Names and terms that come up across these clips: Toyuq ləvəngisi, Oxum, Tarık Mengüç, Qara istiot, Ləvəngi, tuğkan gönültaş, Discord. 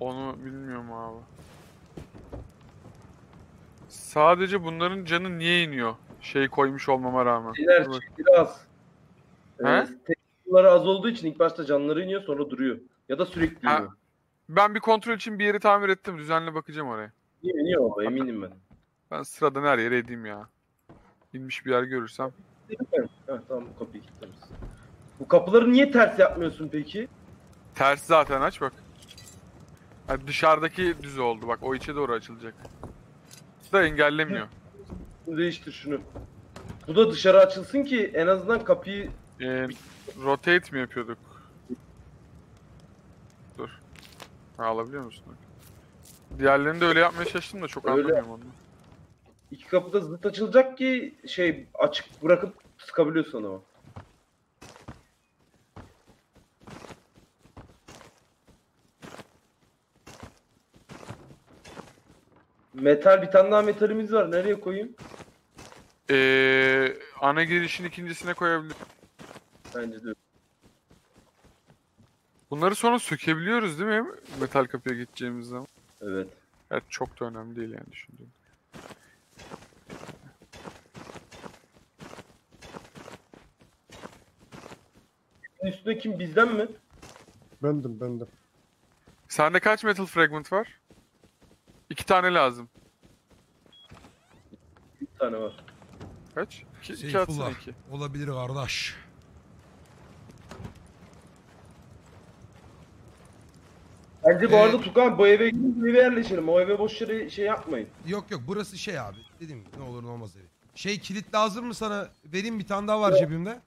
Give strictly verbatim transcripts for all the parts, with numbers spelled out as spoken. Onu bilmiyorum abi. Sadece bunların canı niye iniyor? Şey koymuş olmama rağmen. Şeyler çekili az. Evet. Teknolojileri az olduğu için ilk başta canları iniyor, sonra duruyor. Ya da sürekli ha. iniyor. Ben bir kontrol için bir yeri tamir ettim. Düzenli bakacağım oraya. Niye iniyor baba, eminim ben. Ben sıradan her yere edeyim ya. İnmiş bir yer görürsem. Evet, tamam, bu kapıyı kilitlemiş. Bu kapıları niye ters yapmıyorsun peki? Ters zaten, aç bak. Yani dışarıdaki düz oldu bak, o içe doğru açılacak. Da engellemiyor. Değiştir şunu. Bu da dışarı açılsın ki en azından kapıyı... Ee, rotate mi yapıyorduk? Dur. Ha, alabiliyor musun? Diğerlerini de öyle yapmaya çalıştım da çok anlamıyorum onu. İki kapı da zıt açılacak ki şey, açık bırakıp sıkabiliyorsun ama. Metal, bir tane daha metalimiz var. Nereye koyayım? Ee, ana girişin ikincisine koyabilirim. Bence de. Bunları sonra sökebiliyoruz değil mi? Metal kapıya gideceğimiz zaman. Evet. Evet, çok da önemli değil yani düşündüğüm. Üstüne kim? Bizden mi? Bendim, bendim. Sende kaç metal fragment var? İki tane lazım. Bir tane var. Kaç? İki, şey, iki atsın iki. Olabilir kardeş. Bence ee, bu arada Tuğkan bu eve gidip yerleşelim. O eve boş yere şey yapmayın. Yok yok, burası şey abi. Dedim ne olur ne olmaz evi. Şey, kilit lazım mı sana? Vereyim, bir tane daha var evet. cebimde.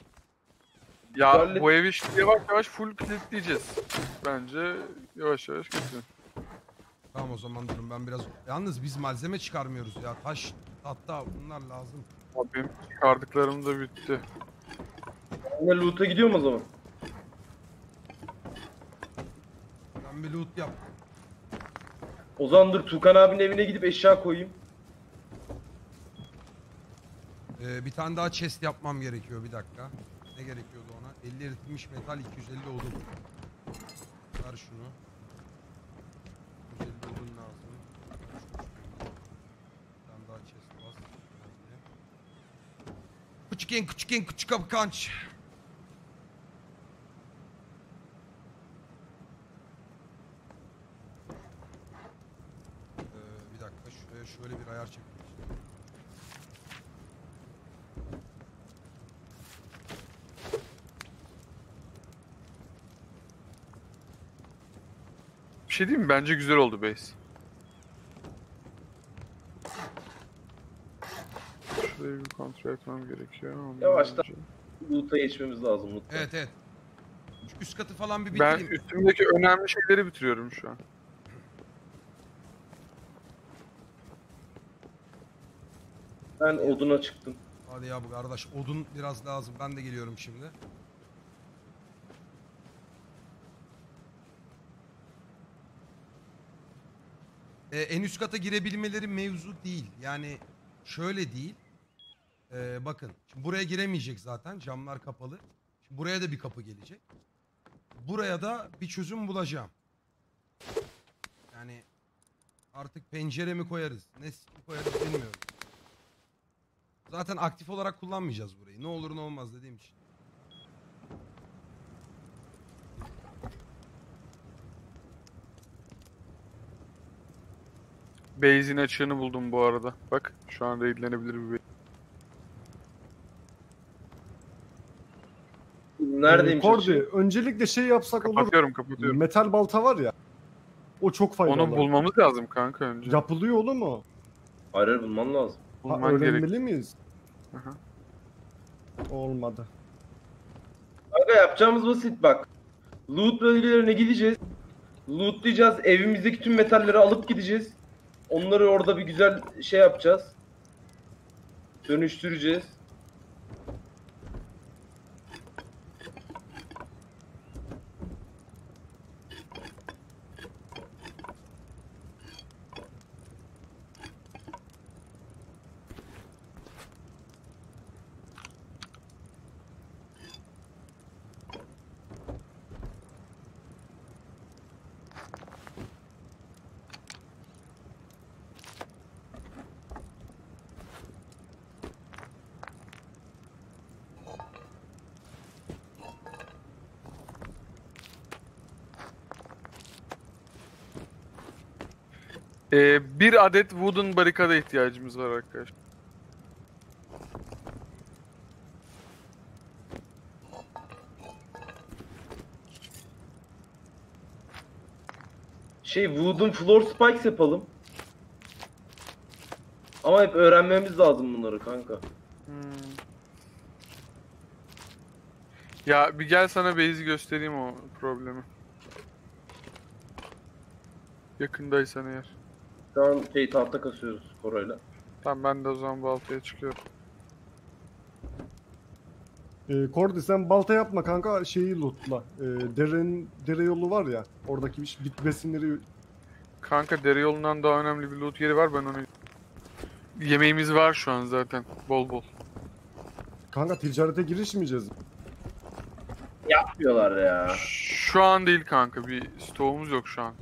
Ya Garlet... bu evi işte yavaş yavaş full kilitleyeceğiz. Bence yavaş yavaş gitsin. Tamam o zaman durun, ben biraz... Yalnız biz malzeme çıkarmıyoruz ya, taş, hatta bunlar lazım. Abi benim çıkardıklarım da bitti. Ben loot'a gidiyorum o zaman. Ben bir loot yap. O zaman dur, Tuğkan abinin evine gidip eşya koyayım. Ee, bir tane daha chest yapmam gerekiyor, bir dakika. Ne gerekiyordu ona? elli eritilmiş metal, iki yüz elli odun. Ver şunu. Küçük en küçük en küçük kapı kanç. Ee, bir dakika, şuraya şöyle bir ayar çekeyim. Bir şey diyeyim mi? Bence güzel oldu base. Bir kontrol etmem gerekiyor. Ondan yavaştan loot'a geçmemiz lazım mutlaka. Evet evet. Şu üst katı falan bir bitireyim. Ben üstümdeki önemli şeyleri bitiriyorum şu an. Ben oduna çıktım. Hadi ya bu kardeş, odun biraz lazım. Ben de geliyorum şimdi. Ee, en üst kata girebilmeleri mevzu değil. Yani şöyle değil. Ee, bakın şimdi buraya giremeyecek zaten, camlar kapalı. Şimdi buraya da bir kapı gelecek. Buraya da bir çözüm bulacağım. Yani artık pencere mi koyarız, ne koyarız bilmiyorum. Zaten aktif olarak kullanmayacağız burayı. Ne olur ne olmaz dediğim için. Base'in açığını buldum bu arada. Bak şu an raidlenebilir bir base. Neredeyim? Kordi, öncelikle şey yapsak olur mu? Kapatıyorum, kapatıyorum. Metal balta var ya. O çok faydalı. Onu bulmamız lazım kanka önce. Yapılıyor olur mu? Hayır, bulman lazım. Bulman ha, öğrenmeli gerek. miyiz? Aha. Olmadı. Kanka yapacağımız basit bak. Loot bölgelerine gideceğiz. Lootlayacağız. Evimizdeki tüm metalleri alıp gideceğiz. Onları orada bir güzel şey yapacağız. Dönüştüreceğiz. Ee, bir adet wooden barikada ihtiyacımız var arkadaşlar. Şey, wooden floor spikes yapalım. Ama hep öğrenmemiz lazım bunları kanka. Hmm. Ya bir gel sana base'i göstereyim o problemi. Yakındaysan eğer. Şu an şey, tahta kasıyoruz korayla. Tamam, ben de o zaman baltaya çıkıyorum. Ee, Kordi sen balta yapma kanka, şeyi lootla. Ee, derenin, dere yolu var ya, oradaki bit besinleri... Kanka dere yolundan daha önemli bir loot yeri var, ben onu... Yemeğimiz var şu an zaten, bol bol. Kanka ticarete girişmeyeceğiz. Yapmıyorlar ya. Şu an değil kanka, bir stoğumuz yok şu an.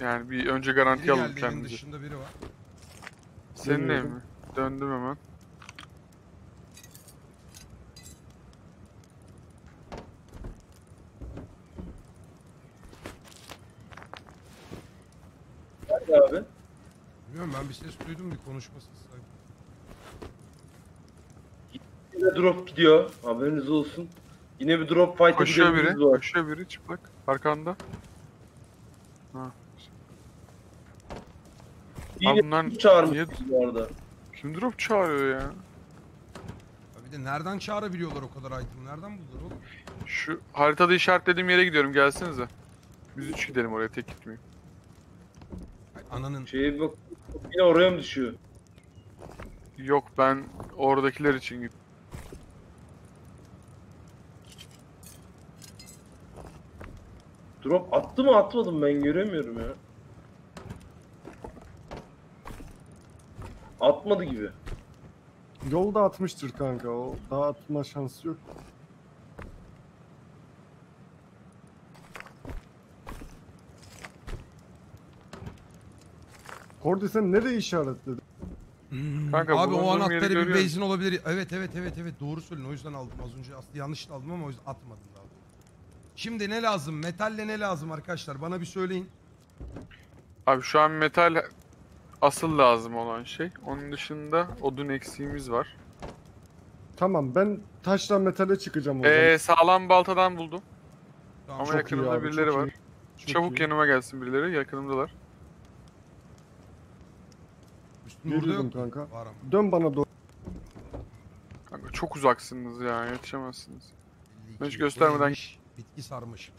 Yani bir önce garanti alalım kendimizi. Dışında biri var. Senin ne mi? Döndüm hemen. Nerede abi? Bilmiyorum, ben bir ses duydum, bir konuşması sanki. Yine drop gidiyor, haberiniz olsun. Yine bir drop fight'e gidiyoruz var. Koşuyor biri, çıplak. Arkanda. Ha. Yine bundan... çağırmış bu arada. Kim drop çağırıyor ya? Bir de nereden çağırabiliyorlar o kadar item? Nereden buldular oğlum? Şu haritada işaretlediğim yere gidiyorum, gelsinize. Biz üç gidelim oraya, tek gitmeyeyim. Ananın... Şeye bak, yine oraya mı düşüyor? Yok, ben oradakiler için gittim. Drop attı mı atmadım, ben göremiyorum ya. Atmadı gibi. Yolda atmıştır kanka, o daha atma şansı yok. Kordi sen nereye işaretledin? Hmm, kanka, abi o anahtarı bir base'in olabilir. Evet evet evet evet, doğru söyledin, o yüzden aldım az önce. Aslında yanlış aldım ama o yüzden atmadım daha. Şimdi ne lazım? Metalle ne lazım arkadaşlar? Bana bir söyleyin. Abi şu an metal asıl lazım olan şey. Onun dışında odun eksiğimiz var. Tamam, ben taştan metale çıkacağım oradan. Ee, sağlam baltadan buldum. Tamam, ama yakınımda abi, birileri var. Çabuk iyi. Yanıma gelsin birileri, yakınımdalar. Yürüdüm kanka. Dön bana doğru. Kanka çok uzaksınız ya, yetişemezsiniz. Ben hiç göstermeden... Bitki sarmış.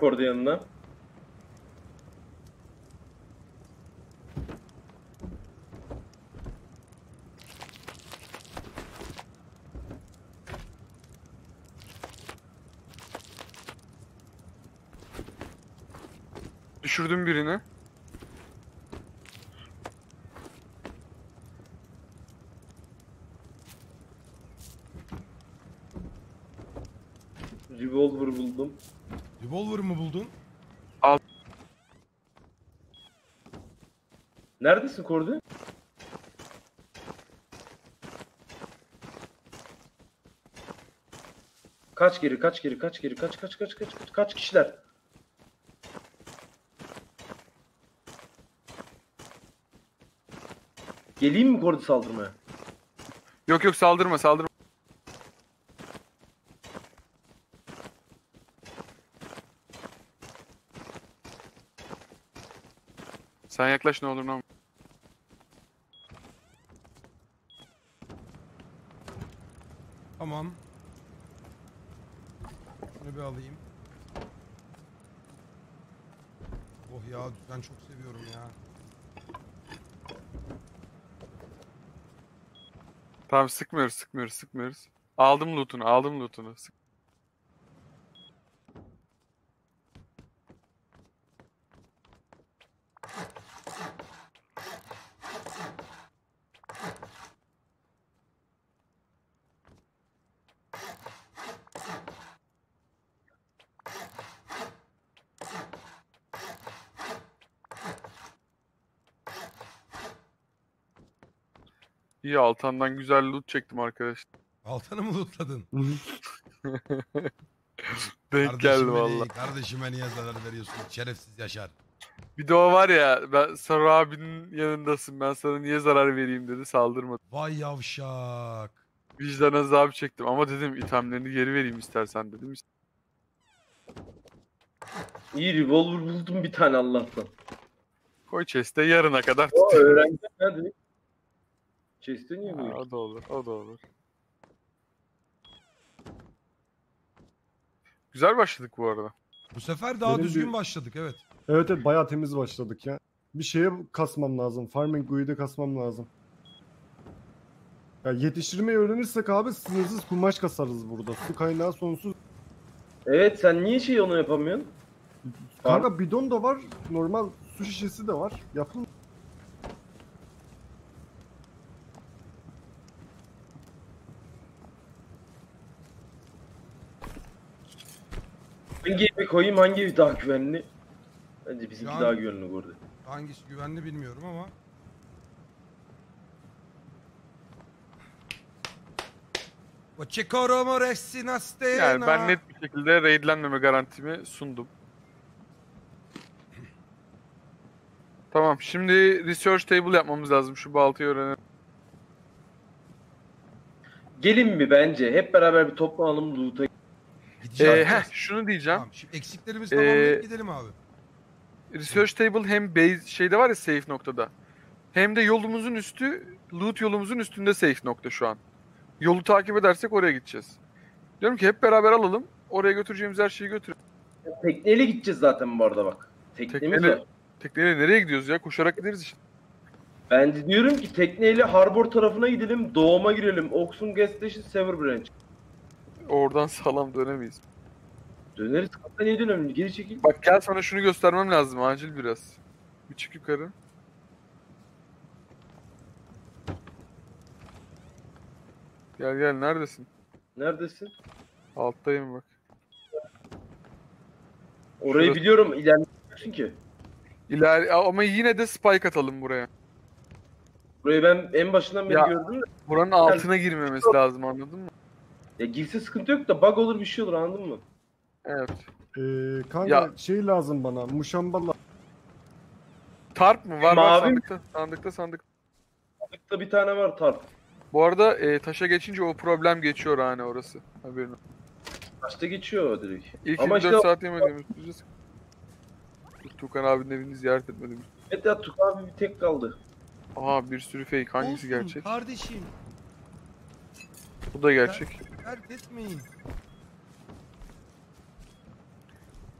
Kordi yanına. Düşürdüm birini. Revolver buldum. Revolver mı buldun? Al. Neredesin Kordi? Kaç geri, kaç geri, kaç geri, kaç kaç kaç kaç kaç kaç kişiler? Geleyim mi Kordi saldırmaya? Yok yok, saldırma saldırma. Sen yaklaş ne olur ne olur. Tamam. Şunu bir alayım. Oh ya, ben çok seviyorum ya. Tamam, sıkmıyoruz sıkmıyoruz sıkmıyoruz. Aldım loot'unu, aldım loot'unu. Sık. İyi, Altan'dan güzel loot çektim arkadaşlar. Altan'ı mı lootladın? Denk geldi valla. Kardeşime niye zarar veriyorsun? Şerefsiz Yaşar. Bir de o var ya, ben Sarı abinin yanındasın, ben sana niye zarar vereyim dedi, saldırmadı. Vay yavşak. Vicdan azabı çektim ama dedim itemlerini geri vereyim istersen dedim. İyi revolver buldum bir tane Allah'tan. Koy chest'e, yarına kadar tutayım. O öğrendim hadi. Chest'e niye buyur? O da olur, o da olur. Güzel başladık bu arada. Bu sefer daha benim düzgün bir... başladık evet. Evet evet, bayağı temiz başladık ya. Bir şeye kasmam lazım. Farming Gui'de kasmam lazım. Ya yetiştirmeyi öğrenirsek abi sınırsız kumaş kasarız burada. Su kaynağı sonsuz. Evet, sen niye şey onu yapamıyorsun? Kanka bidon da var. Normal su şişesi de var. Yapın. Hangi evi koyayım, hangi evi daha güvenli? Bence bizimki daha güvenli burada. Hangisi güvenli bilmiyorum ama. Yani ben net bir şekilde raidlenmeme garantimi sundum. Tamam, şimdi research table yapmamız lazım, şu baltayı öğrenelim. Gelin mi bence? Hep beraber bir toplanalım, loot'a gideceğiz. Ee, heh, şunu diyeceğim. Tamam, şimdi eksiklerimiz ee, tamamlayıp gidelim abi. Research table hem base şeyde var ya, safe noktada. Hem de yolumuzun üstü, loot yolumuzun üstünde safe nokta şu an. Yolu takip edersek oraya gideceğiz. Diyorum ki hep beraber alalım, oraya götüreceğimiz her şeyi götürün. Tekneyle gideceğiz zaten bu arada bak. Teknemiz var. Tekneyle nereye gidiyoruz ya? Koşarak gideriz işte. Ben diyorum ki tekneyle harbor tarafına gidelim, doğuma girelim. Oxum Gas Station, Sever Branch. Oradan sağlam dönemeyiz. Döneriz. Hatta niye dönelim? Geri çekil. Bak gel, sana şunu göstermem lazım. Acil biraz. Bir çık yukarı. Gel gel, neredesin? Neredesin? Alttayım bak. Orayı şurası... biliyorum, ilerlemiyorsun ki. İler... Ama yine de spike atalım buraya. Burayı ben en başından beri ya, gördüm de. Buranın altına yani... girmemesi yok. Lazım, anladın mı? Ya girse sıkıntı yok da bug olur, bir şey olur, anladın mı? Evet. Ee, kanka ya... şey lazım bana, muşamba lazım. Tarp mı? Var var sandıkta, sandıkta sandıkta. Sandıkta bir tane var tarp. Bu arada e, taşa geçince o problem geçiyor hani, orası. Haberin olsun. Taşta geçiyor direkt. İlk ama işte... dört saat yemediğimiz sürece. Tuğkan abinin evini ziyaret etmediğimiz. Evet ya, Tuğkan abi bir tek kaldı. Aha, bir sürü fake, hangisi olsun, gerçek? Kardeşim. Bu da gerçek. Dert etmeyin.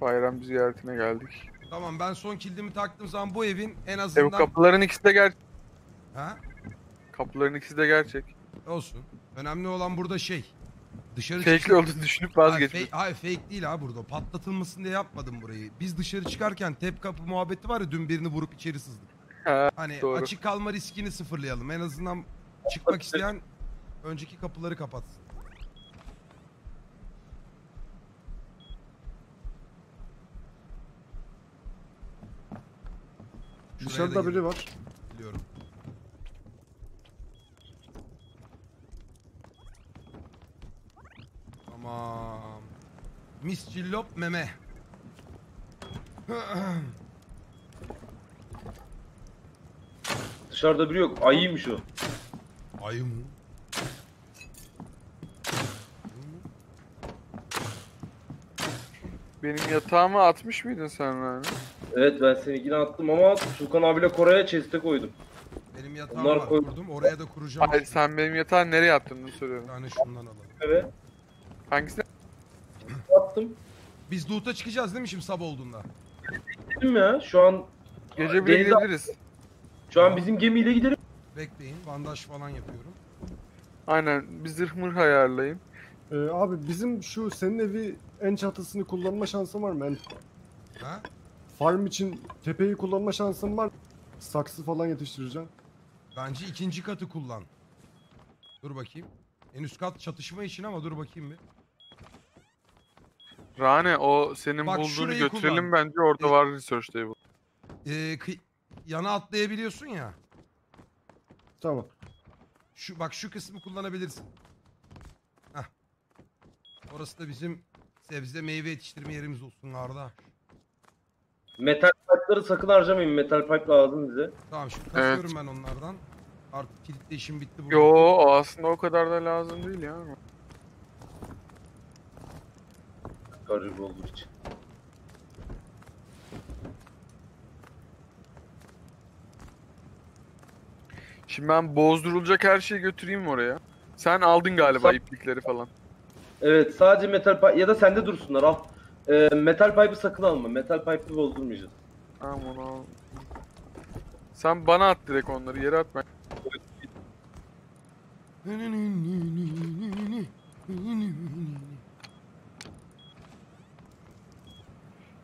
Bayram ziyaretine geldik. Tamam, ben son kilidimi taktığım zaman bu evin en azından... Ev kapıların ikisi de gerçek. Ha? Kapıların ikisi de gerçek. Olsun. Önemli olan burada şey. Dışarı fake'li çıkıyor... olduğunu düşünüp vazgeçmek. Hayır, fake değil ha burada. Patlatılmasın diye yapmadım burayı. Biz dışarı çıkarken tep kapı muhabbeti var ya, dün birini vurup içeri sızdık. He, hani doğru. Açık kalma riskini sıfırlayalım. En azından çıkmak isteyen önceki kapıları kapatsın. Şuraya dışarıda biri var. Biliyorum. Tamam. Mis Cillop meme. Dışarıda biri yok. Ayıymış o. Ayı mı? Benim yatağıma atmış mıydın sen lan? Evet, ben seninkini attım ama Tuğkan abiyle Koray'a chest'e koydum. Benim yatağıma var, koydum. Oraya da kuracağım. Hayır, sen benim yatağı nereye attın bunu soruyorum. Bir tane şundan alalım. Evet. Hangisine? Attım. Biz loot'a çıkacağız değil mi şimdi sabah olduğunda? Gidelim ya, şu an... Gece bile gidebiliriz. Şu an bizim gemiyle gidelim. Bekleyin, bandaj falan yapıyorum. Aynen, bir zırh mırh ayarlayayım. Ee, abi bizim şu senin evi en çatısını kullanma şansın var mı? Yani ha? Farm için tepeyi kullanma şansın var mı? Saksı falan yetiştireceğim. Bence ikinci katı kullan. Dur bakayım. En üst kat çatışma için ama dur bakayım bir. Rane, o senin bak, bulduğunu götürelim kullan. Bence orada ee, var research table. Ee, yana atlayabiliyorsun ya. Tamam. Şu bak, şu kısmı kullanabilirsin. Heh. Orası da bizim sebze meyve yetiştirme yerimiz olsun Arda. Metal pipe'ları sakın harcamayın. Metal pipe lazım bize. Tamam şimdi kasıyorum, evet. Ben onlardan. Artık kilitle işim bitti. Burada. Yo aslında o kadar da lazım değil ya. Garip olduğu için. Şimdi ben bozdurulacak her şeyi götüreyim oraya. Sen aldın galiba Sa iplikleri falan. Evet, sadece metal pipe ya da sende dursunlar, al. Ee, metal pipe'ı sakın alma. Metal pipe'ı bozdurmayacağız. Tamam onu al. Sen bana at direkt onları, yere atma.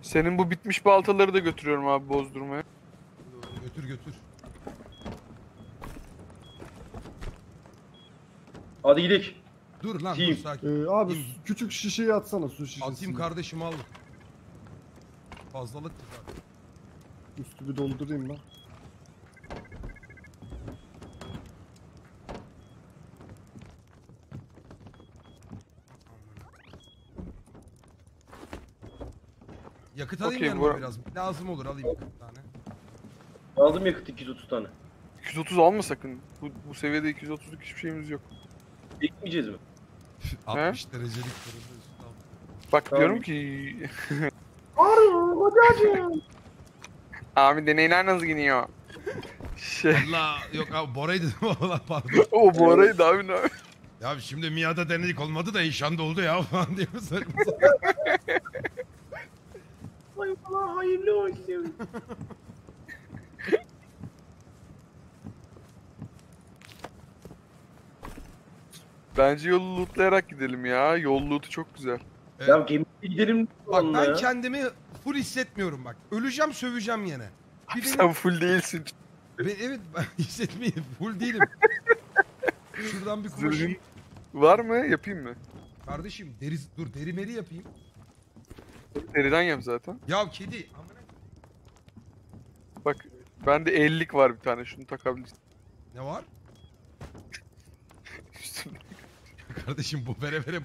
Senin bu bitmiş baltaları da götürüyorum abi bozdurmaya. Götür götür. Hadi gidelim. Dur lan dur, sakin. Ee, abi Team. Küçük şişeyi atsana, su şişesini. Atayım kardeşim, al. Fazlalık zaten. Üstü bir doldurayım ben. Yakıt alayım okay, yanıma biraz. Lazım olur, alayım yakıt tane. Lazım yakıt iki yüz otuz tane. iki yüz otuz alma sakın. Bu, bu seviyede iki yüz otuzluk hiçbir şeyimiz yok. Ekmeyeceğiz mi? altmış He? Derecelik kırıldı. Bak tamam. Diyorum ki... Arıuu hocacığım. Abi deneyler nasıl gidiyor? Şey... Allah yok abi Bora'ydı değil mi? Pardon. O Bora'ydı abi ne? Ya şimdi Mia'da denedik olmadı da inşanda oldu ya falan diyor. Allah hayırlı olsun. Bence yolu lootlayarak gidelim ya. Yol lootu çok güzel. Evet. Ya gemiye gidelim. Bak ben ya. Kendimi full hissetmiyorum bak. Öleceğim söveceğim yine. Bir sen benim... full değilsin. Ben, evet hissetmeyeyim. Full değilim. Şuradan bir konuşayım. Var mı? Yapayım mı? Kardeşim deri, dur deri meri yapayım. Deriden yap zaten. Ya kedi. Bak bende ellik var bir tane. Şunu takabilirsin. Ne var? Kardeşim bu vere vere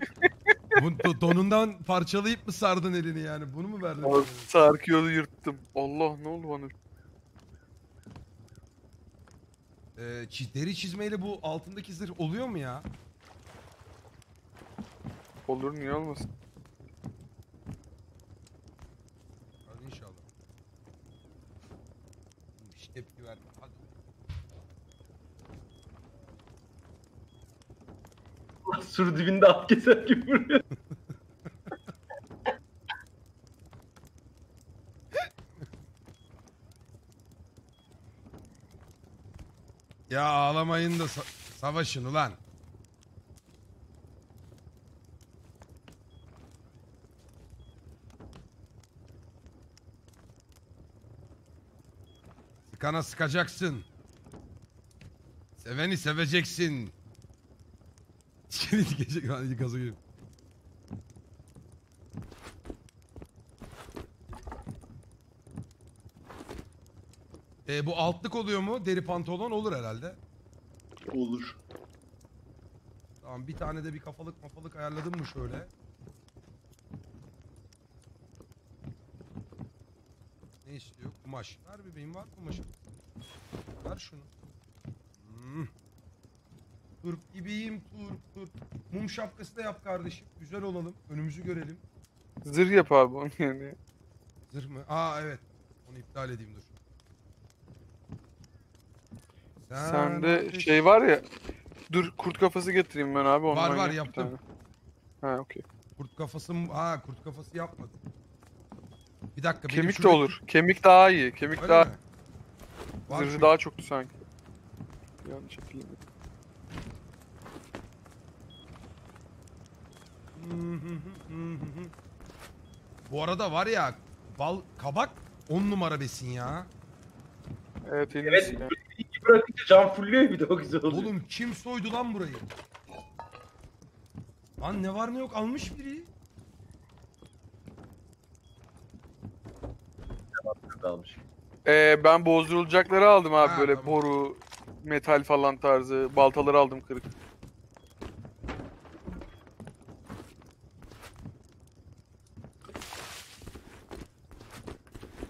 bu donundan parçalayıp mı sardın elini yani? Bunu mu verdin? O sarkıyordu, yırttım. Allah ne oldu bana? Ee, deri çizmeyle bu altındaki zırh oluyor mu ya? Olur, niye olmasın? Hadi inşallah. Hiç tepki verme. Hadi. Sur dibinde at keser gibi vuruyor. Ya ağlamayın da sa savaşın ulan. Sıkana sıkacaksın. Seveni seveceksin. Çikini dikecek lan, gaza girip. E, bu altlık oluyor mu? Deri pantolon olur herhalde. Olur. Tamam bir tane de bir kafalık kafalık ayarladım mı şöyle? Ne istiyor? Kumaş. Ver bebeğim, var kumaşım. Ver şunu. Hmm. Turp gibiyim, turp turp. Mum şapkası da yap kardeşim. Güzel olalım, önümüzü görelim. Zırh yap abi onu yani. Zırh mı? Aa evet. Onu iptal edeyim dur. Sen Sende de... şey var ya. Dur kurt kafası getireyim ben abi. Ondan var var yaptım. Ha okey. Kurt kafası mı? Ha kurt kafası yapmadım. Bir dakika. Kemik şurada... de olur. Kemik daha iyi. Kemik öyle daha... Zırhı çünkü... daha çoktu sanki. Yanlış hatırladım. Bu arada var ya bal kabak on numara besin ya. Evet, evet ya. İki bırakınca can fullüyor, bir de o güzel oluyor. Oğlum kim soydu lan burayı? Lan ne var ne yok almış biri. Ee, ben bozdurulacakları aldım abi ha, böyle tamam. Boru metal falan tarzı baltaları aldım kırık.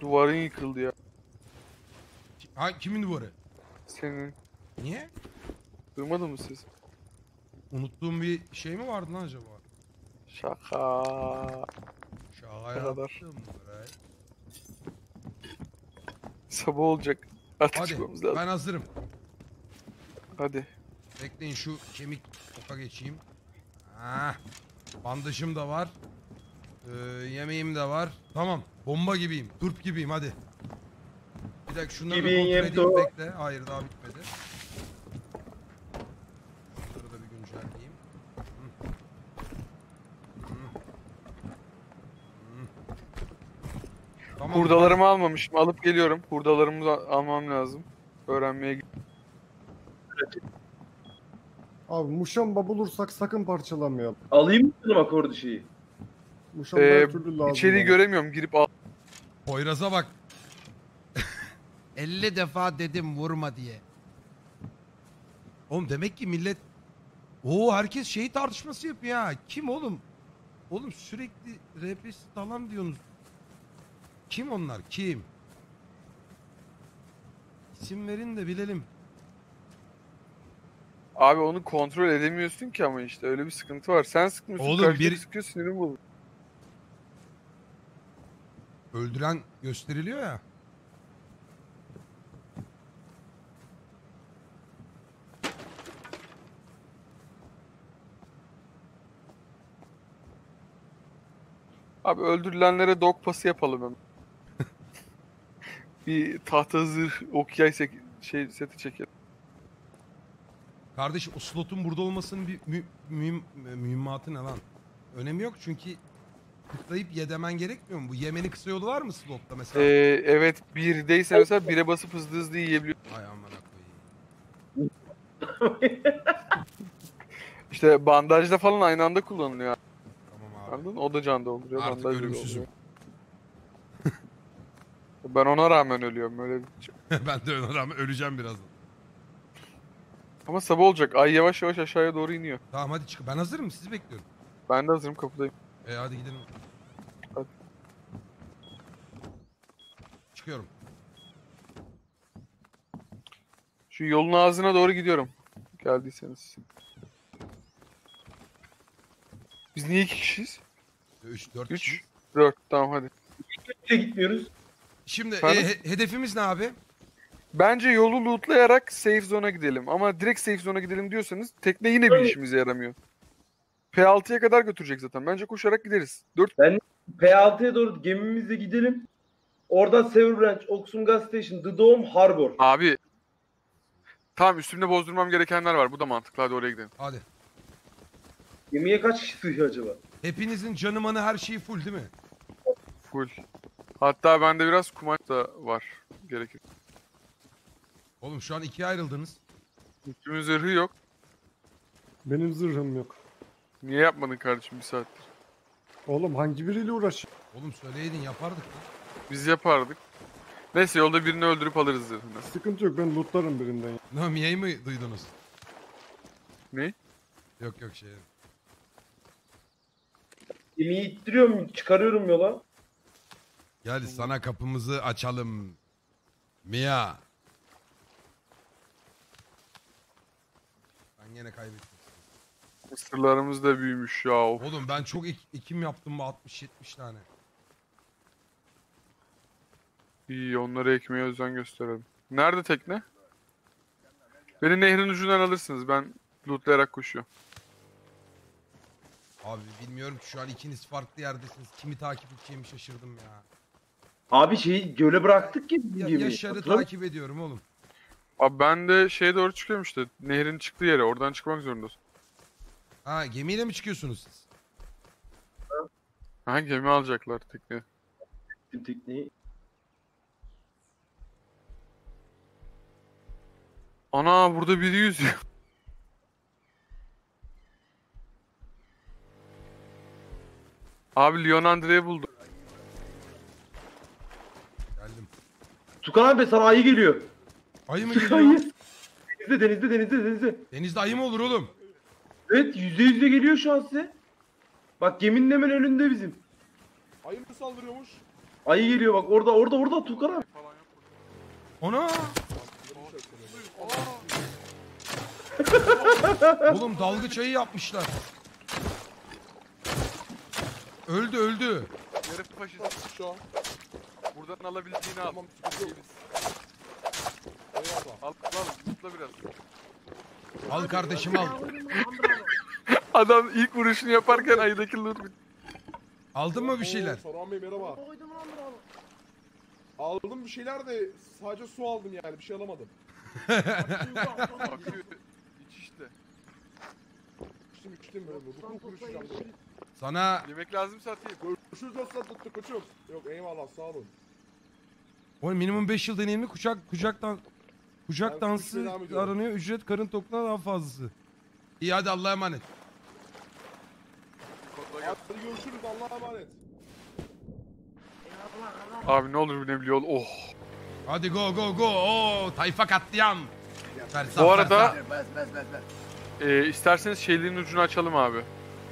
Duvarın yıkıldı ya. Ha, kimin duvarı? Senin. Niye? Duymadın mı siz? Unuttuğum bir şey mi vardı lan acaba? Şaka. Şaka yaptım. Sabah olacak. Artık hadi, çıkmamız lazım. Ben hazırım. Hadi. Bekleyin şu kemik topa geçeyim. Hah. Bandajım da var. Ee, yemeğim de var. Tamam. Bomba gibiyim. Turp gibiyim hadi. Bir dakika şunları gibi kontrol edeyim. Doğru. Bekle. Hayır daha bitmedi. Şunları da bir güncelleyeyim. Tamam. Hurdalarımı almamışım. Alıp geliyorum. Hurdalarımı almam lazım. Öğrenmeye gidiyorum. Abi muşamba bulursak sakın parçalamayalım. Alayım mı canım akordu şeyi? Muşamba ee, her türlü lazım. İçeriği göremiyorum. Girip al. Poyraz'a bak. elli defa dedim vurma diye. Oğlum demek ki millet... Oo herkes şeyi tartışması yapıyor ha. Kim oğlum? Oğlum sürekli R P S falan diyorsunuz. Kim onlar? Kim? İsim verin de bilelim. Abi onu kontrol edemiyorsun ki ama işte öyle bir sıkıntı var. Sen sıkmıyorsun. Oğlum bir sıkıyor sinirim bozuldu. Öldüren gösteriliyor ya. Abi öldürülenlere dog pası yapalım hemen. Bir tahta zırh okuyay şey seti çekelim. Kardeş o slotun burada olmasının bir mü mühim mühimmatı ne lan? Önemi yok çünkü tıklayıp yedemen gerekmiyor mu? Bu yemenin kısa yolu var mı slotta mesela? Ee, evet birdeyse mesela bire basıp hızlı hızlı yiyebiliyor. Ay aman akoyim. İşte bandajda falan aynı anda kullanılıyor. Tamam abi. Anladın? O da can dolduruyor. Artık ölümsüzüm. Ben ona rağmen ölüyorum öyle bir şey. Ben de ona rağmen öleceğim birazdan. Ama sabah olacak. Ay yavaş yavaş aşağıya doğru iniyor. Tamam hadi çık. Ben hazırım. Sizi bekliyorum. Ben de hazırım. Kapıdayım. E hadi gidelim. Hadi. Çıkıyorum. Şu yolun ağzına doğru gidiyorum. Geldiyseniz. Biz niye iki kişiyiz? üç dört kişiyiz. üç dört tamam hadi. üç dörtte gitmiyoruz. Şimdi e, he hedefimiz ne abi? Bence yolu lootlayarak safe zone'a gidelim. Ama direkt safe zone'a gidelim diyorsanız tekne yine bir işimize yaramıyor. P altıya kadar götürecek zaten. Bence koşarak gideriz. dört... Ben P altıya doğru gemimizle gidelim. Oradan Severbranch, Oxum Gas Station, The Dome, Harbor. Abi. Tamam üstümde bozdurmam gerekenler var. Bu da mantıklı. Hadi oraya gidelim. Hadi. Gemiye kaç kişi sığıyor acaba? Hepinizin canı manı her şeyi full değil mi? Full. Hatta bende biraz kumaş da var. Gerekir. Oğlum şu an ikiye ayrıldınız. Hiçbir zırhı yok. Benim zırhım yok. Niye yapmadın kardeşim bir saattir? Oğlum hangi biriyle uğraş? Oğlum söyleydin yapardık. Biz yapardık. Neyse yolda birini öldürüp alırız zırhını. Sıkıntı yok ben lootlarım birinden. Ne miyeyi mi duydunuz? Ne? Yok yok şey. Gemiyi ittiriyorum çıkarıyorum yola. Gel sana kapımızı açalım. Mia. Yine kaybettik. Mısırlarımız da büyümüş ya. Oğlum ben çok ek ekim yaptım bu altmış yetmiş tane. İyi onları ekmeye özen gösterelim. Nerede tekne? Beni nehrin ucundan alırsınız. Ben lootlayarak koşuyorum. Abi bilmiyorum ki şu an ikiniz farklı yerdesiniz. Kimi takip edeceğimi şaşırdım ya. Abi şeyi göle bıraktık ki. Ya, Yaşar'ı takip ediyorum oğlum. Abi ben de şeye doğru çıkıyorum işte. Nehrin çıktığı yere. Oradan çıkmak zorundasın. Ha gemiyle mi çıkıyorsunuz siz? Ha gemi alacaklar tekne. Tekneyi. Ana burada biri yüzüyor. Abi Leon Andre'yi buldum. Geldim. Tuğkan abi sana ayı geliyor. Ayı mı geliyor? Denizde, denizde, denizde, denizde. Denizde ayı mı olur oğlum? Evet, yüzde yüzde geliyor şu an size. Bak geminin hemen önünde bizim. Ayı mı saldırıyormuş? Ayı geliyor bak, orada, orada, orada Tuğkan abi. Ana! Oğlum dalgıç ayı yapmışlar. Öldü, öldü. Yarı faşist şu an. Buradan alabildiğini al. Al, al, biraz. Al kardeşim al. Adam ilk vuruşunu yaparken ayıdaki loot. Aldın mı bir şeyler? Saran Bey merhaba. Aldım bir şeyler de sadece su aldım yani bir şey alamadım. İç işte. İçtim içtim böyle. Ruku kuruşacağım. Sana... Yemek lazım satayım. Görüşürüz nasıl sattı koçum. Yok eyvallah sağ olun. Oğlum minimum beş yıl deneyimli kucak, kucaktan... Kucak yani dansı aranıyor. Ücret karın tokluğuna daha fazlası. İyi hadi Allah'a emanet. Hadi görüşürüz Allah'a emanet. Abi ne olur ne biliyor. Oh. Hadi go go go. Oh, tayfa katliam. Fersan, bu arada e, isterseniz şeylerin ucunu açalım abi.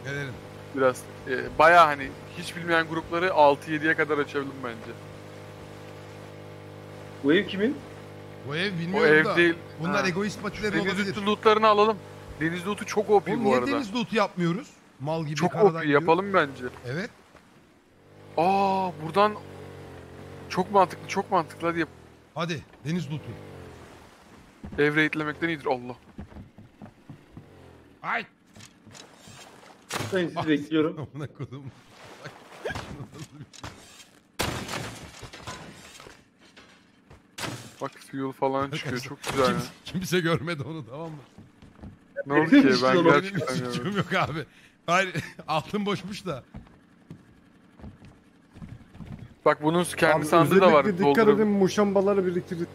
Gelelim. Biraz e, baya hani hiç bilmeyen grupları altı yediye kadar açalım bence. Bu ev kimin? O ev bilmiyorum o ev da. Değil. Bunlar ha. Egoist patileri olabilir. Deniz üstü lootlarını alalım. Deniz lootu çok O P oğlum bu arada. Niye deniz lootu yapmıyoruz? Mal gibi çok O P yapalım bence. Evet. Aa buradan çok mantıklı çok mantıklı hadi yap. Hadi deniz lootu. Ev raidlemekten iyidir Allah. Ay. Ben sizi ah. Bekliyorum. Amına koyayım. Bak fuel falan çıkıyor çok güzel. Kimse, yani. Kimse görmedi onu tamam mı? Ne oldu ki ben gerçekten görmedim. Yok abi. Hayır altın boşmuş da. Bak bunun kendi sandığı da var. Dikkat edin muşambaları biriktirdik.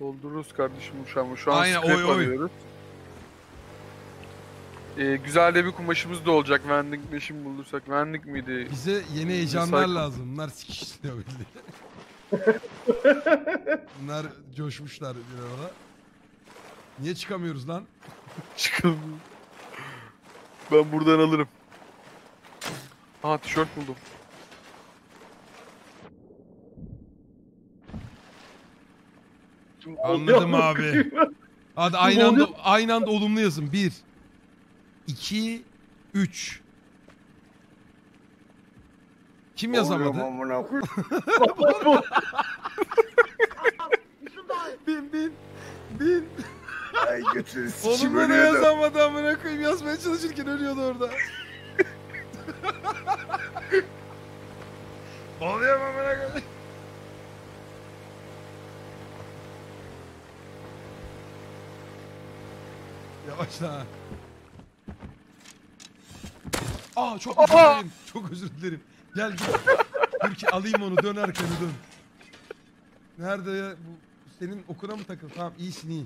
Doldururuz kardeşim muşamı. Şu an aynen, scrap oy, alıyoruz. Oy. Ee, güzel de bir kumaşımız da olacak. Vending meşin bulursak. Vending miydi? Bize yeni heyecanlar lazım. Bunlar sikişliyor belli. Bunlar coşmuşlar bir arada. Niye çıkamıyoruz lan? Çıkamıyorum. Ben buradan alırım. Aa tişört buldum. Anladım abi. Hadi aynı anda, aynı anda olumlu yazın. Bir, iki, üç. Kim yazamadı? bin bin bin. Ay götür. Oğlum bunu yazamadı amına koyayım. Yazmaya çalışırken ölüyordu orada. Oluyor amına koyayım. Yavaş lan. Aa çok özür dilerim. Çok özür dilerim. Gel git. Dur ki alayım onu dön arkanı dön. Nerede ya? Bu senin okuna mı takıl? Tamam iyisin iyi.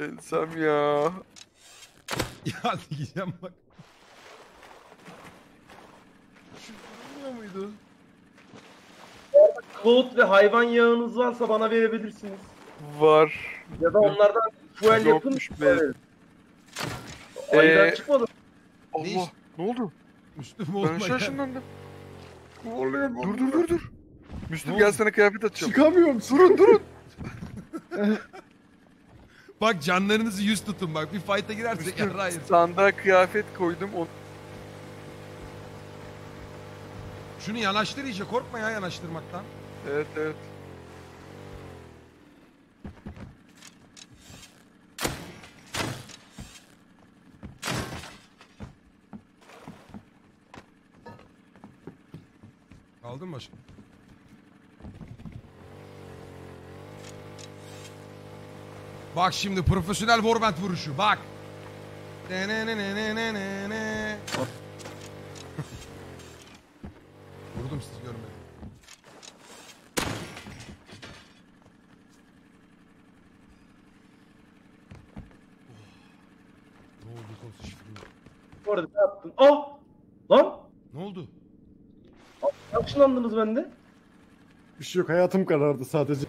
Ensem ya. Ya diyeceğim bak. Şu bilmiyor muydu? Gold ve hayvan yağınız varsa bana verebilirsiniz. Var. Ya da onlardan fuel yapın. Aydan ee... çıkmadım. Allah ne, ne oldu? Müslüm oldu. Ben şaşınlandım. Dur dur dur dur. Müslüm gel sana kıyafet atacağım. Çıkamıyorum. Durun durun. Bak canlarınızı yüz tutun bak. Bir fight'a girersek yarra hayır. Sandığa kıyafet koydum. Onu... Şunu yanaştır iyice. Korkma ya yanaştırmaktan. Evet evet. Aldın mı başını? Bak şimdi profesyonel warband vuruşu bak. Ne ne ne ne ne ne ne. Vurdum siz görmedim. Ne oldu son şifreli? Bu arada ne yaptın? Oh! Lan! Ne oldu? Yakışlandınız bende. Bir şey yok hayatım karardı sadece.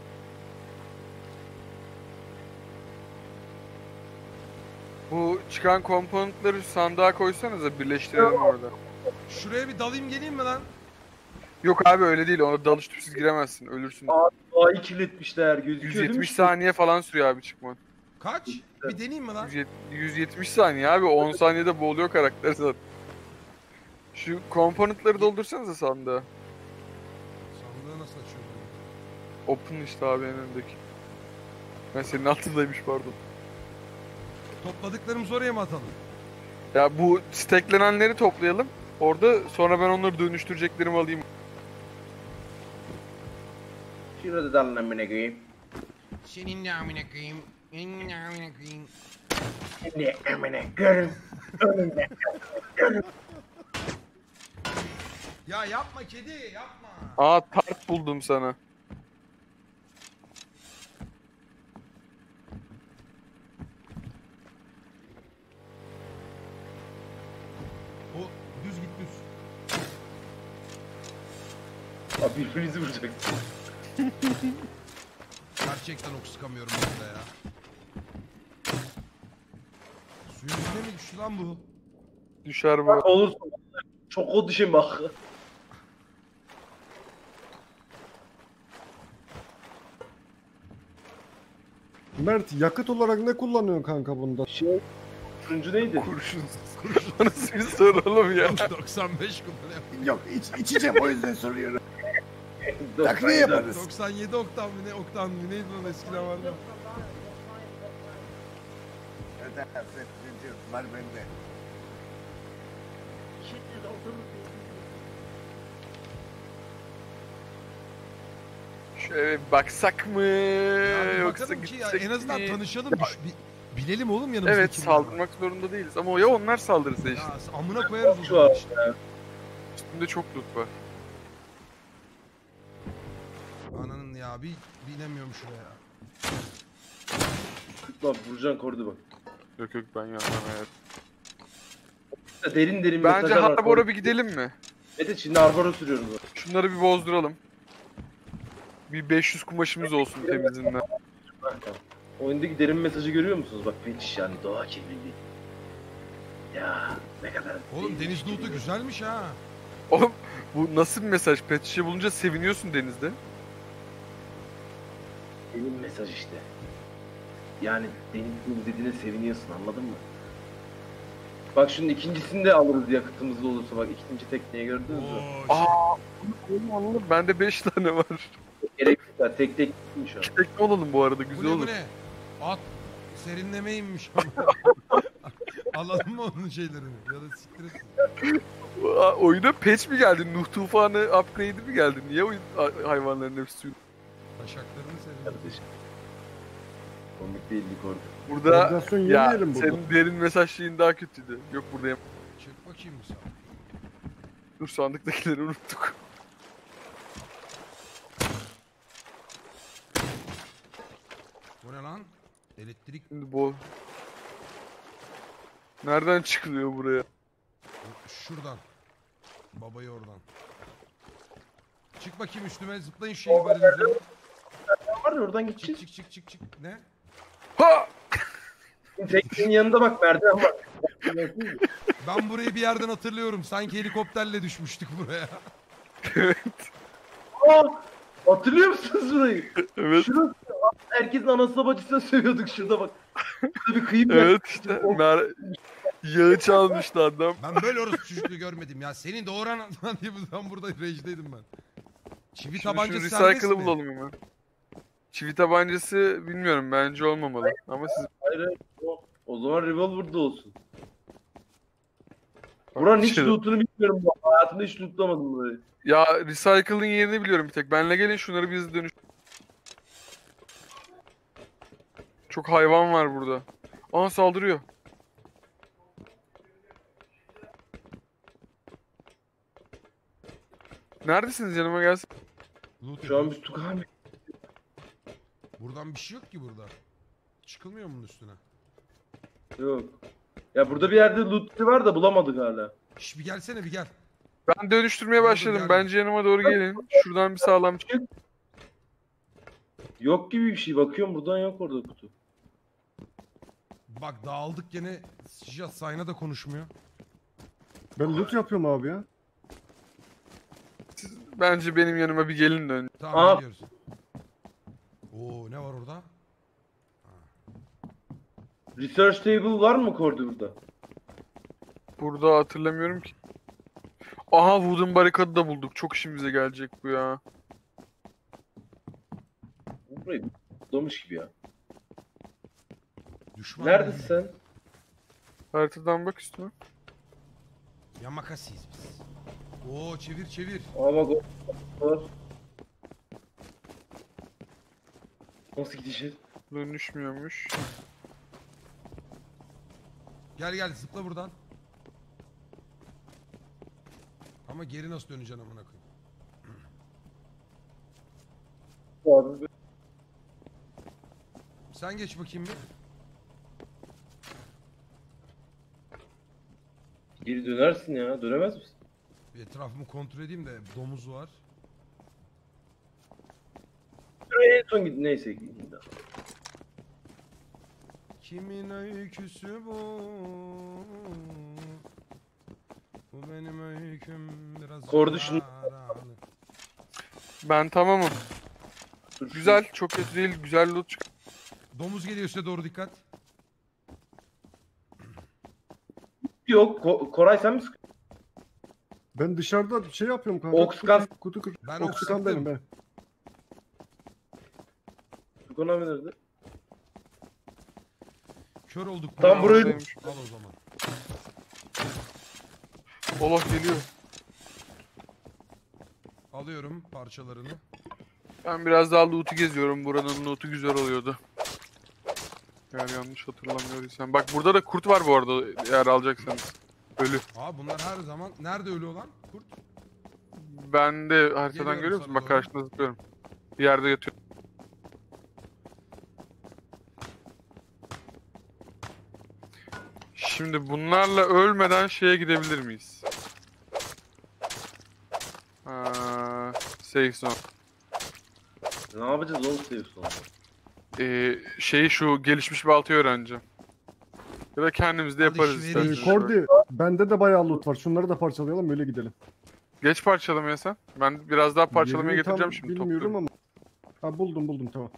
Bu çıkan komponentleri sandığa koysanıza, birleştirelim orada. Şuraya bir dalayım geleyim mi lan? Yok abi öyle değil, ona dalış tüpsüz giremezsin, ölürsün. Abi doğayı kirletmişler, gözüküyor değil mi? yüz yetmiş saniye falan sürüyor abi çıkman. Kaç? Bir deneyeyim mi lan? yüz yetmiş saniye abi, on saniyede boğuluyor karakter zaten. Şu komponentleri doldursanıza sandığa. Sandığı nasıl açıyorum? Open işte abi en öndeki. Ben senin altındaymış pardon. Topladıklarımızı oraya mı atalım? Ya bu steklenenleri toplayalım. Orada sonra ben onları dönüştüreceklerimi alayım. Şurada da amına koyayım. Senin de amına koyayım. Senin de amına koyayım. Senin de amına koyayım. Önümde. Ya yapma kedi, yapma. Aa tart buldum sana. Abi birbirinizi vuracak. Gerçekten ok sıkamıyorum burada ya. Suyun üstüne mi düştü lan bu? Düşer bu. Olursun. Çok o düşeyim bak. Mert yakıt olarak ne kullanıyorsun kanka bunda? Şey... Kurşuncu neydi? Kurşun. Kurşunu siz soralım ya. doksan beş kumar. Yok iç, içeceğim o yüzden soruyorum. Takviye yaparız. doksan yedi oktan mı ne, oktan mı neydi lan eskiden vardı? Var bende. Şöyle baksak mı? Yani yoksa gitsek ya, en azından tanışalım. Bilelim oğlum yanımızda. Evet saldırmak var. Zorunda değiliz ama ya onlar saldırırsa işte. Ya, amına koyarız o zaman işte. Üstümde çok loot var. Ananın ya bir bilemiyorum şuraya ya. Bak vuracaksın korudu bak. Yok yok ben yanmam hayat. Evet. Derin derin bir bence harbora bir gidelim mi? Evet şimdi harbora sürüyorum bak. Şunları bir bozduralım. Bir beş yüz kumaşımız olsun temizinden. Oyundaki derin mesajı görüyor musunuz? Bak fetiş yani doğa kirliliği. Ya ne kadar... Oğlum deniz loot'u güzelmiş ha. Oğlum bu nasıl bir mesaj? Pet şişe bulunca seviniyorsun denizde. Benim mesaj işte. Yani deniz loot dediğine seviniyorsun anladın mı? Bak şunun ikincisini de alırız yakıtımızda olursa bak ikinci tekneyi gördünüz mü? Aaa! Bende beş tane var. Gerek yok ya tek tek gitmiş abi. Tek olalım bu arada güzel bu ne, olur. Bu ne? At serinlemeymiş ama. Alalım mı onun şeylerini ya da siktir etsin. Oyuna patch mi geldi? Nuh tufanı upgrade'i mi geldi? Niye oyun hayvanların hepsi suyun? Taşaklarını serinlemiş. Komik değildik orada. Burada ya burada. Senin derin mesajlığın daha kötüydü. Yok burada yap. Çek bakayım mı sen? Dur sandıktakileri unuttuk. Bu ne lan? Elektrik... Şimdi bol. Nereden çıkılıyor buraya? Şuradan. Babayı oradan. Çık bakayım üstüme zıplayın şeyi bari üzerine. Var ya oradan geçeceğiz. Çık çık çık çık. Ne? Ha! Teknenin yanında bak merdiven bak. Ben burayı bir yerden hatırlıyorum. Sanki helikopterle düşmüştük buraya. Evet. Aa! Hatırlıyor musunuz burayı? Evet. Şurası. Herkesin anasına bacısına sövüyorduk şurada bak. Şurada bir kıyım. Evet işte. Yağı çalmıştı adam. Ben böyle orospu çocukluğu görmedim ya. Senin doğuran adam diye ben burada rage'deydim ben. Çivi tabancası serbest mi? Bulalım hemen. Çivi tabancası bilmiyorum bence olmamalı. Hayır, ama siz... Hayır, o, o zaman revolver'da olsun. Buranın hiç loot'unu bilmiyorum bu. Hayatımda hiç lootlamadım burayı. Ya recycle'ın yerini biliyorum bir tek. Benle gelin şunları biz dönüş. Çok hayvan var burada. Aa saldırıyor. Neredesiniz yanıma gelsin? Şu an biz Tuğkan Bey. Buradan bir şey yok ki burada. Çıkılmıyor bunun üstüne. Yok. Ya burada bir yerde loot var da bulamadık hala. Şş bir gelsene bir gel. Ben dönüştürmeye başladım. Dur, bence yanıma doğru gelin. Şuradan bir sağlam çık. Yok gibi bir şey. Bakıyorum buradan yok orada kutu. Bak dağıldık gene. Şişat Sayna da konuşmuyor. Ben loot yapıyorum abi ya. Bence benim yanıma bir gelin dön. Tamam geliyoruz. Oo ne var orada? Ha. Research table var mı koridorda? Burada hatırlamıyorum ki. Aha wooden barikadı da bulduk. Çok işimize gelecek bu ya. Burayı domuş gibi ya. Düşman neredesin sen? Haritadan bak üstüne. Yamakasıyız biz. Oo çevir çevir. Aa bak o. Nasıl gidişiz? Dönüşmüyormuş. Gel gel zıpla buradan. Ama geri nasıl döneceksin amına koyayım? Abi. Sen geç bakayım bir. Geri dönersin ya, dönemez misin? Bir etrafımı kontrol edeyim de domuz var. En son gidin, neyse gidin daha. Kimin öyküsü bu? Bu benim öyküm biraz... Korduşun. Ben tamamım. Dur, güzel, dur. Çok kötü değil, güzel loot çık. Domuz geliyor size doğru, dikkat. Yok, Ko Koray sen mi sıkıyorsun? Ben dışarıda bir şey yapıyorum kanka. Oksikan. Kutu kutu. Ben oksikan benim ben. Tuğkan'a binirdi. Kör olduk. Tam burayı... Al o zaman. Olaf geliyor. Alıyorum parçalarını. Ben biraz daha loot'u geziyorum. Buranın loot'u güzel oluyordu. Yani yanlış hatırlamıyorsam. Bak burada da kurt var bu arada, eğer alacaksanız. Ölü. Aa bunlar her zaman. Nerede ölü olan kurt? Ben de haritadan görüyor musun? Bak karşına zıplıyorum. Bir yerde yatıyor. Şimdi bunlarla ölmeden şeye gidebilir miyiz? Aa, safe zone. Ne yapacağız oğlum safe zone? Ee, şeyi şu gelişmiş baltayı öğreneceğim. Ya da kendimiz de yaparız isterseniz. Kordi bende de bayağı loot var. Şunları da parçalayalım öyle gidelim. Geç parçalamaya sen. Ben biraz daha parçalamaya getireceğim şimdi. Bilmiyorum ama. Ha buldum buldum tamam.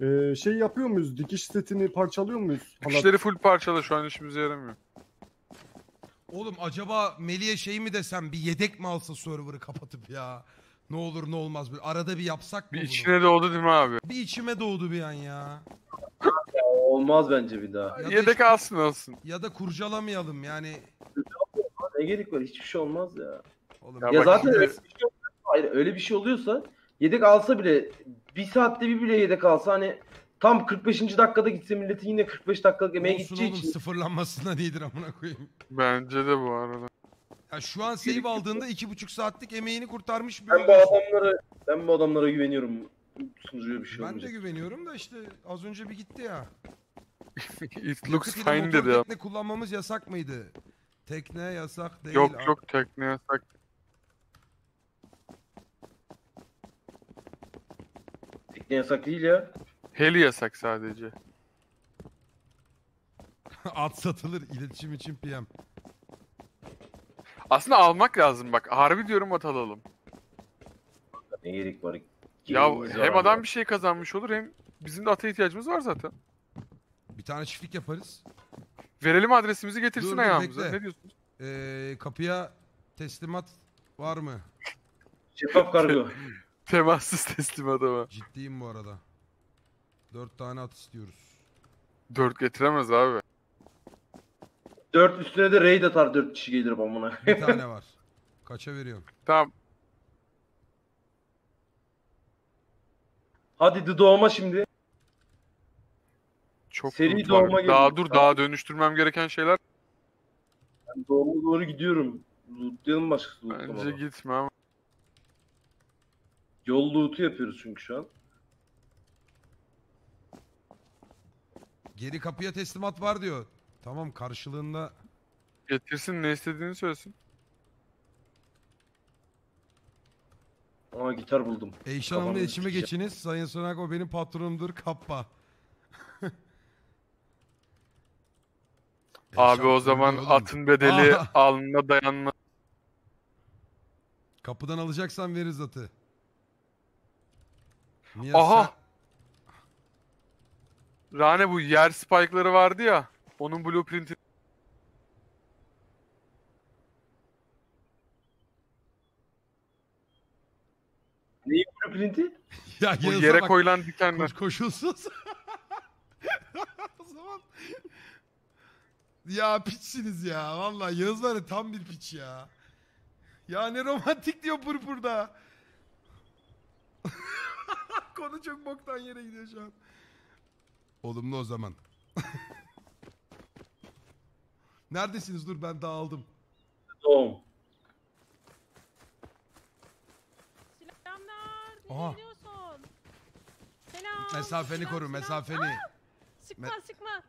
ee, şey yapıyor muyuz? Dikiş setini parçalıyor muyuz? Dikişleri full parçala, şu an işimize yaramıyor. Oğlum acaba Melih'e şey mi desem, bir yedek mi alsa server'ı kapatıp ya? Ne olur ne olmaz böyle arada bir yapsak mı? Bir içine doğdu değil mi abi? Bir içime doğdu bir an ya. Ya olmaz bence bir daha. Ya yedek da alsın alsın. Ya da kurcalamayalım yani. Ne gerek var, hiçbir şey olmaz ya. Oğlum, ya, ya zaten şimdi... öyle, bir şey hayır, öyle bir şey oluyorsa yedek alsa bile bir saatte bir bile yedek alsa hani tam kırk beşinci dakikada gitse milletin yine kırk beş dakikalık emeğe gideceği için. Sıfırlanmasına değildir amına koyayım. Bence de bu arada. Ya şu an save aldığında iki buçuk saatlik emeğini kurtarmış bir. Ben bu adamlara, ben bu adamlara güveniyorum. Sunucuya bir şey olmayacak. Ben de güveniyorum da işte az önce bir gitti ya. It looks fine dedi ya. Tekne kullanmamız yasak mıydı? Tekne yasak değil. Yok abi. Yok tekne yasak. Tekne yasak değil ya. Heli yasak sadece. At satılır iletişim için P M. Aslında almak lazım bak. Harbi diyorum, at alalım. Ne gerek var? Ya hem adam bir şey kazanmış olur hem bizim de ata ihtiyacımız var zaten. Bir tane çiftlik yaparız. Verelim adresimizi, getirsin dur, ayağımıza. Bekle. Ne diyorsunuz? Ee, kapıya teslimat var mı? Şeffaf kargo. Temassız teslimat ama. Ciddiyim bu arada. Dört tane at istiyoruz. Dört getiremez abi. Dört üstüne de raid atar, dört kişi gelir bana. Bir tane var. Kaça veriyorum? Tamam. Hadi de doğma şimdi. Çok seri doğma geliyor. Daha dur, tamam. Daha dönüştürmem gereken şeyler. Ben doğuma doğru gidiyorum. Lootlayalım başkası. Bence bana. Gitme ama. Yol lootu yapıyoruz çünkü şu an. Geri kapıya teslimat var diyor. Tamam, karşılığında... Getirsin, ne istediğini söylesin. Aa gitar buldum. Eyşan Hanım'la içime geçiniz. Sayın Sonak o benim patronumdur. Kappa. Abi o zaman atın bedeli alnına dayanma. Kapıdan alacaksan veririz atı. Niye aha! Sen... Rane bu yer spike'ları vardı ya. Onun blueprint'i. Neyin blueprint'i? Ya bu yere bak, koyulan dikenler. Koş, koşulsuz. O zaman... Ya piçsiniz ya. Vallahi Yağız var ya, tam bir piç ya. Ya ne romantik diyor Pırpır'da. Konu çok boktan yere gidiyor şu an. Olumlu o zaman. Neredesiniz? Dur ben dağıldım. Doğum. Selamlar. Ne gidiyorsun? Selam. Mesafeni selam, koru. Selam. Mesafeni. Aa! Sıkma Me sıkma.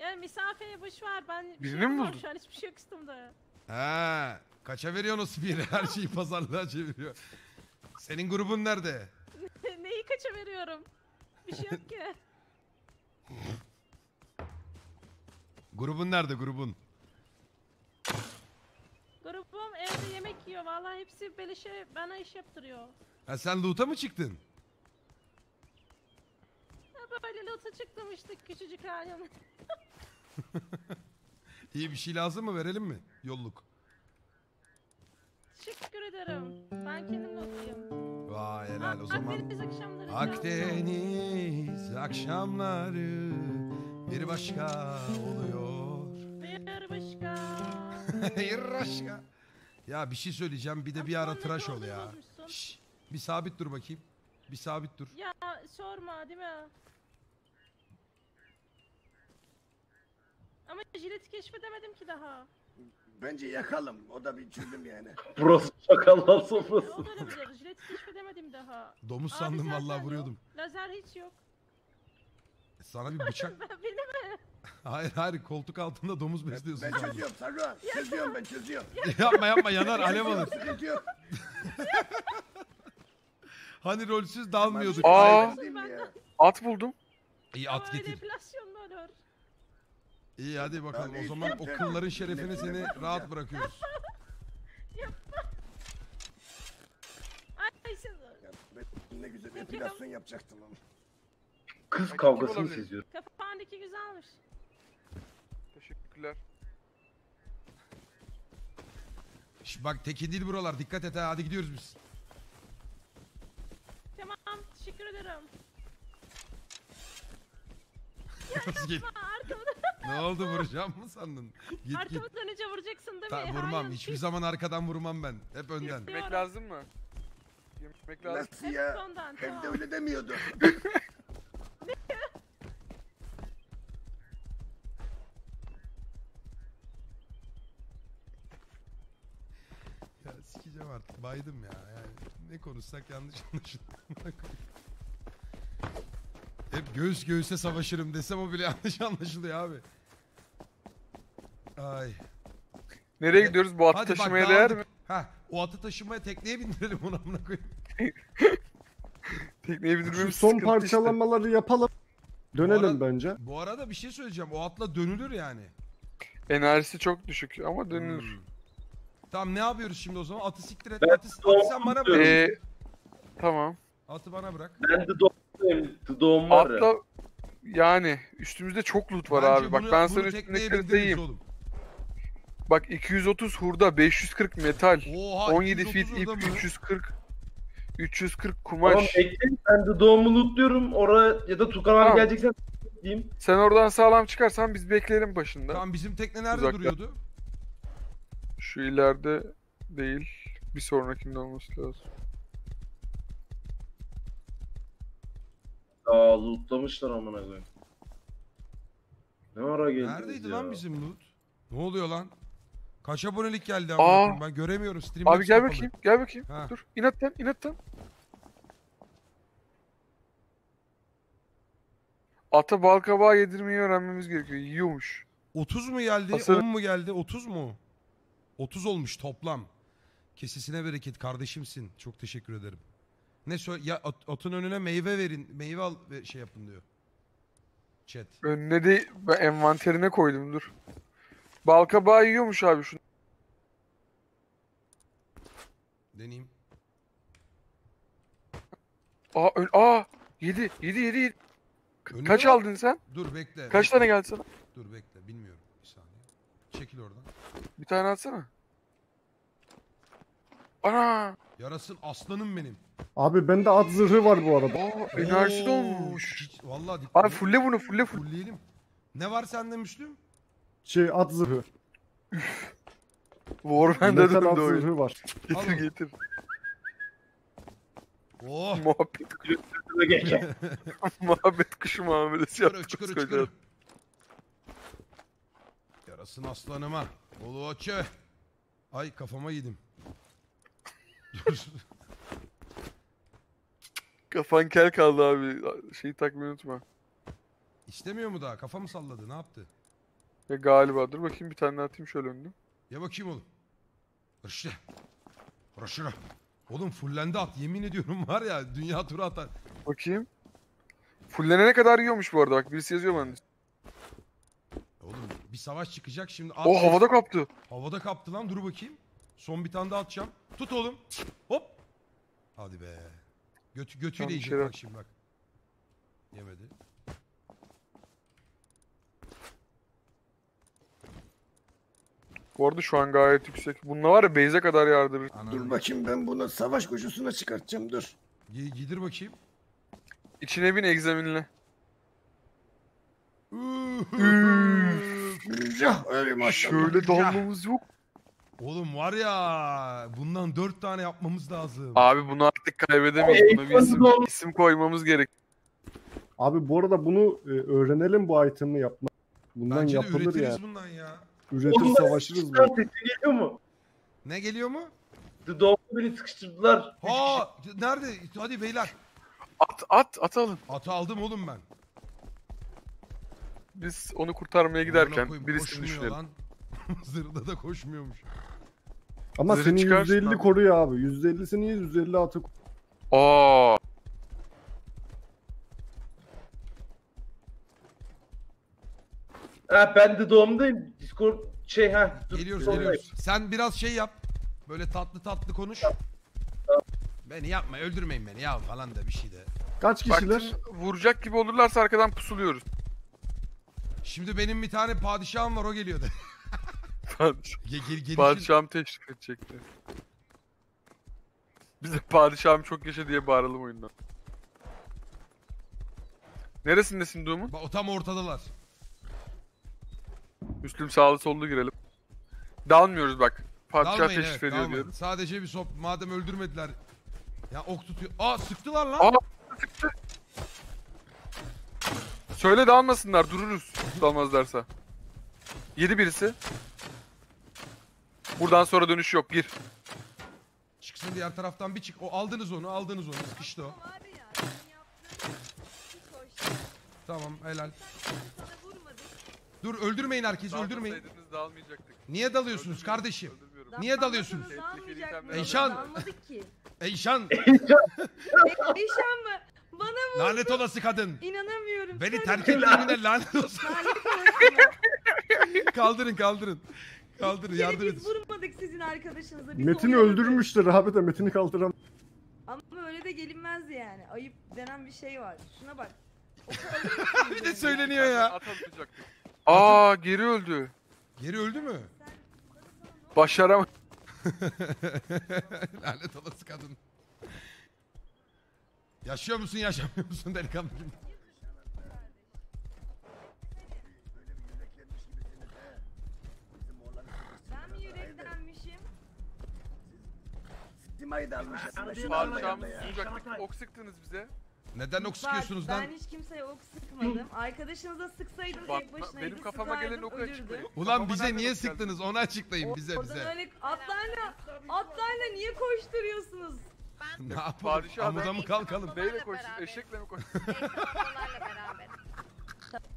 Ya misafeye boş var. Ben birini mi buldun? Şu an hiçbir şey yok üstümde. He. Kaça veriyorsun bir? Her şeyi pazarlığa çeviriyor. Senin grubun nerede? Neyi kaça veriyorum? Bir şey yok ki. Grubun nerede grubun? Grubum evde yemek yiyor. Vallahi hepsi beleşe bana iş yaptırıyor. Ha sen loot'a mı çıktın? Ya böyle loot'a çıktım işte küçücük halim. İyi bir şey lazım mı? Verelim mi? Yolluk. Teşekkür ederim. Ben kendim loot'uyum. Vay helal o zaman. Akdeniz akşamları. Akdeniz akşamları bir başka oluyor. Bir başka. Bir başka. Ya bir şey söyleyeceğim. Bir de bir ara tıraş ol ya. Şşş, bir sabit dur bakayım. Bir sabit dur. Ya sorma değil mi? Ama jileti keşfedemedim ki daha. Bence yakalım. O da bir çözüm yani. Burası çakallar sofrası. O da olabilir. Jileti keşfedemedim daha. Domuz abi sandım vallahi vuruyordum. Yok. Lazer hiç yok. Sana bir bıçak... Beni mi? Hayır hayır koltuk altında domuz besliyorsun. Ben, ben çözüyorum Sarıhan. Çözüyorum ben çözüyorum. Yapma yapma yanar alev alır. Hani rolsüz dalmıyorduk. Aaa. At buldum. İyi at getir. Deflasyonda olur. İyi hadi bakalım o zaman o kılların şerefini seni rahat bırakıyoruz. Yapma. Ay siz... Ne güzel epilasyon yapacaktım ama. Kız kavgasını seziyorum. Kafandaki güzelmiş. Teşekkürler. Şş, bak teki değil buralar dikkat et ha hadi gidiyoruz biz. Tamam teşekkür ederim. Yapma arkamda. Ne oldu vuracağım mı sandın? Git, arkamı git. Dönünce vuracaksın değil mi? Ta, vurmam hayır. Hiçbir zaman arkadan vurmam ben. Hep önden. Yemek lazım mı? Yemek lazım. Nasıl ya? Hep sondan, evde tamam. Öyle demiyordu. Ya sikeceğim artık baydım ya yani ne konuşsak yanlış anlaşılır. Hep göğüs göğüse savaşırım desem o bile yanlış anlaşılıyor abi. Ay. Nereye gidiyoruz bu atı hadi taşımaya bak, değer mi? Hah, o atı taşımaya tekneye bindirelim onu amına koyayım. Tekneye bindirmemiz son parçalamaları işte. Yapalım. Dönelim bu ara, bence. Bu arada bir şey söyleyeceğim. O atla dönülür yani. Enerjisi çok düşük ama dönülür. Hmm. Tamam ne yapıyoruz şimdi o zaman? Atı siktir et. Atı, atı sen bana bırak. Ee, tamam. Atı bana bırak. Ben de doğum var atla, ya. Yani üstümüzde çok loot var bence abi. Bak bunu, ben sana üstüne kırdayım. Bak iki yüz otuz hurda, beş yüz kırk metal, oha, on yedi feet ip, üç yüz kırk üç yüz kırk kumaş. Tamam bekleyin ben de doğumu lootluyorum. Oraya ya da Tuğkan abi tamam. Geleceksen diyeyim. Sen oradan sağlam çıkarsan biz bekleyelim başında. Tamam bizim tekne nerede uzakta. Duruyordu? Şu ileride değil. Bir sonrakinde olması lazım. Aa lootlamışlar amına koyayım. Ne ara geldi? Neredeydi ya? Lan bizim loot? Ne oluyor lan? Kaç abonelik geldi amına ben göremiyorum stream'de. Abi gel bakayım, kapalı. Gel bakayım. Ha. Dur. İnat lan, inat lan. Ata bal kabağı yedirmeyi öğrenmemiz gerekiyor. Yiyormuş. otuz mu geldi? Asıl... on mu geldi? otuz mu? otuz olmuş toplam. Kesesine bereket kardeşimsin. Çok teşekkür ederim. Ne söyle ya, at, atın önüne meyve verin. Meyve al ve şey yapın diyor. Chat. Önüne de envanterine koydum dur. Balkabağı yiyormuş abi şunu. Deneyeyim. Aa, ön, aa yedi yedi yedi yedi. Önüne kaç mi aldın sen? Dur bekle. Kaç bekle tane geldi sana? Dur bekle bilmiyorum. Bir saniye. Çekil oradan. Bir tane atsana. Ana! Yarasın aslanım benim. Abi bende at zırhı var bu arada. Aa, enerji dolmuş. Vallahi dikkat. Abi fulle bunu, fulle full. Fulleyelim. Ne var sende Müslüm? Şey at zırhı. Warman'da da at zırhı var. Getir getir. Oh! Muhabbet kuşuna geçer. Muhabbet kuşu muamelesi yaptık. Çıkır çıkır çıkır. Yarasın aslanıma. Olu açı. Ay kafama yedim. Dur. Kafan kel kaldı abi. Şeyi takmayı unutma. İstemiyor mu daha? Kafa mı salladı? Ne yaptı? Ya galiba. Dur bakayım bir tane atayım şöyle önüne. Ya bakayım oğlum. Rıştı. Rıştı. Oğlum fullendi at. Yemin ediyorum var ya dünya turu atar. Bakayım. Fullenene kadar yiyormuş bu arada bak. Birisi yazıyor bana. Oğlum bir savaş çıkacak şimdi. At oh havada kaptı. Havada kaptı lan. Dur bakayım. Son bir tane daha atacağım. Tut oğlum. Hop. Hadi be. Götü, götüyle tamam, yiyecek bak şimdi bak. Yemedi. Bu arada şu an gayet yüksek. Bununla var ya base'e kadar yardırır. Anam. Dur bakayım ben bunu savaş koşusuna çıkartacağım dur. G gidir bakayım. İçine bin egzeminle. Şöyle dalmamız yok. Oğlum var ya bundan dört tane yapmamız lazım. Abi bunu artık kaybedemeyiz. Buna bir isim, isim koymamız gerek. Abi bu arada bunu öğrenelim bu item'ı yapma. Bundan bence yapılır ya. Bundan ya. Üretir ondan savaşırız bu. Geliyor mu? Ne geliyor mu? The Dog'u beni sıkıştırdılar. Ha nerede? Hadi beyler. At at at alın. Atı aldım oğlum ben. Biz onu kurtarmaya giderken koyayım, birisi düşünelim. Zırda da koşmuyormuş. Ama zırı seni yüzde elli koruyor abi. yüzde elli seni yüzde elli atı. Aa. Ha ben de doğumdayım. Discord şey ha. Geliyoruz geliyoruz. Sen biraz şey yap. Böyle tatlı tatlı konuş. Beni yapma öldürmeyin beni ya falan da bir şey de. Kaç kişiler? Bak, vuracak gibi olurlarsa arkadan pusuluyoruz. Şimdi benim bir tane padişahım var o geliyordu. Padişahım teşvik edecekti. Bize padişahım çok yaşa diye bağıralım oyundan. Neresindesin Doom'un? O tam ortadalar. Müslüm sağlı sollu girelim. Dalmıyoruz bak. Padişah teşvik evet, ediyor dalmayın. Diyorum. Sadece bir sop. Madem öldürmediler. Ya ok tutuyor. Aa sıktılar lan. Aa sıktı. Söyle dalmasınlar dururuz. Dalmazlarsa. Yedi birisi. Buradan sonra dönüş yok. Gir. Çıksın diğer taraftan bir çık. O aldınız onu, aldınız onu. Sıkıştı o. Tamam, helal. Dur öldürmeyin herkesi, öldürmeyin. Niye dalıyorsunuz kardeşim? Niye dalıyorsunuz? Eyşan. Eyşan. Eyşan mı? Bana vurdu. Lanet olası kadın. İnanamıyorum. Beni terk ettiğine lanet olsun. Kaldırın, kaldırın. Kaldırın, yardım edin. Biz vurmadık sizin arkadaşınıza. Biz Metin'i öldürmüştür abi de Metin'i kaldıramam. Ama öyle de gelinmez yani. Ayıp denen bir şey var. Şuna bak. Bir de söyleniyor ya. ya. Aa geri öldü. Geri öldü mü? Başaram. Lanet olası kadın. Yaşıyor musun, yaşamıyor musun delikanlı? Padişahımız sıcaklık ok sıktınız bize. Neden ok sıkıyorsunuz lan? Ben hiç kimseye ok sıkmadım. Arkadaşınıza sıksaydım tek başına. Benim kafama gelen oku açıklayın. Ulan bize niye sıktınız onu açıklayın bize bize. Atlarla, atlarla niye koşturuyorsunuz? Ne yapalım? Amuda mı kalkalım? Neyle koşsun? Eşekle mi koşsun?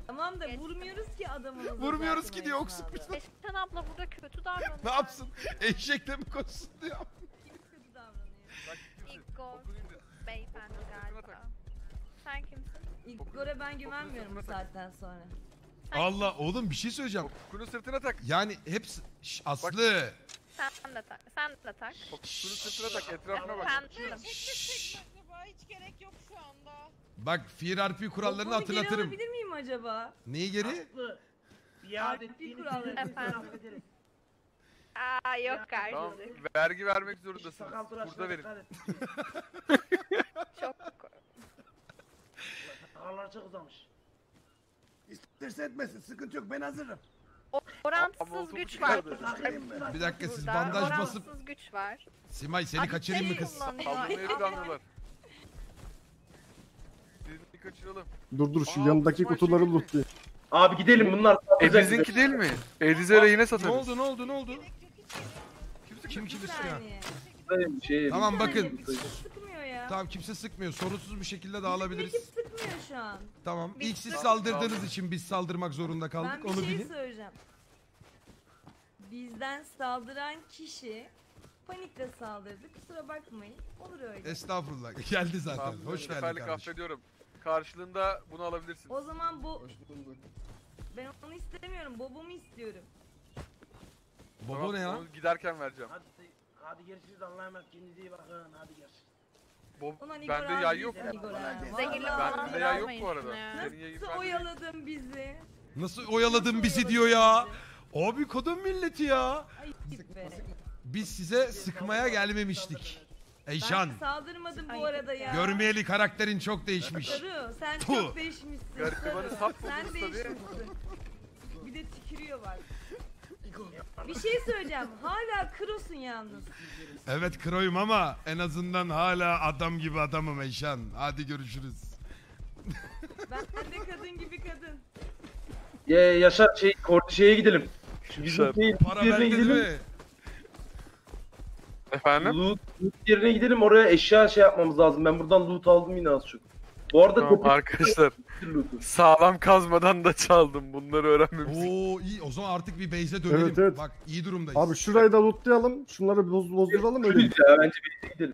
Tamam da vurmuyoruz ki adamımızı. Vurmuyoruz ki diye ok sıkmışlar. Eşten abla burada kötü davranıyor. Ne yapsın? Eşekle mi koşsun diyor. Igor'a ben güvenmiyorum bu saatten sonra. Allah oğlum bir şey söyleyeceğim. Kukunu sırtına tak. Yani hepsi Şş, Aslı. Bak. Sen de tak. Sen de tak. Kukunu sırtına tak, etrafına bak. Sen de. Hiç gerek yok şu anda. Bak F R P kurallarını Kokunu hatırlatırım. Geri alabilir miyim acaba? Neyi geri? Aslı. F R P kurallarını ederim. Aa yok kardeşim. Tamam, vergi vermek zorundasınız. Burada verin. Çok ağlar çok uzamış. İsterse etmesin, sıkıntı yok, ben hazırım. Orantısız güç var. Bir dakika, siz bandaj orantısız basıp... Orantısız güç var. Simay seni kaçırayım mı kız? Alınmayı damlalar. Birini kaçıralım. Dur dur şu Aa, yanındaki kutuları loot diye. Abi gidelim bunlar. E bizinki değil mi? Elizere yine satarız. Ne oldu ne oldu ne oldu? Kimse kim kimse sıkıyor. Tamam bakın. Tamam kimse sıkmıyor. Sorunsuz bir şekilde dağılabiliriz. Kimse sıkmıyor şu an. Tamam. Biz İlk siz saldırdığınız için biz saldırmak zorunda kaldık. Ben bir Onu şey bilin. söyleyeceğim. Bizden saldıran kişi panikle saldırdı. Kusura bakmayın. Olur öyle. Estağfurullah. Geldi zaten. Tamam, hoş geldin kardeşim. Affediyorum. Karşılığında bunu alabilirsin. O zaman bu... Ben onu istemiyorum. Bobomu istiyorum. Bobo tamam, ne ya? Giderken vereceğim. Hadi, hadi görüşürüz. Allah'a emanet. Kendinize iyi bakın. Hadi görüşürüz. Bob, bende yay yok. Bende yay yok bu arada. Nasıl oyaladın bizi? Nasıl oyaladın bizi diyor ya. Abi kadın milleti ya. Biz size sıkmaya gelmemiştik. Eyşan. Ben saldırmadım bu arada ya. Görmeyeli karakterin çok değişmiş. Sarı, sen Tuh. çok değişmişsin. Garibanı sen değişmişsin. Bir de tükürüyor var. Bir şey söyleyeceğim. Hala krosun yalnız. Evet kroyum ama en azından hala adam gibi adamım Eyşan. Hadi görüşürüz. Ben de kadın gibi kadın. Ye Yaşar şey, şeye gidelim. Bizim şey, para verdin gidelim. mi? Efendim? Loot, loot yerine gidelim, oraya eşya şey yapmamız lazım. Ben buradan loot aldım yine az çok. Bu arada tamam, arkadaşlar sağlam kazmadan da çaldım. Bunları öğrenmemiz. Oo iyi. O zaman artık bir base'e dönelim. Evet, evet. Bak iyi durumdayız. Abi şurayı da lootlayalım. Şunları boz, bozduralım öyle. Ya, bence bir gidelim.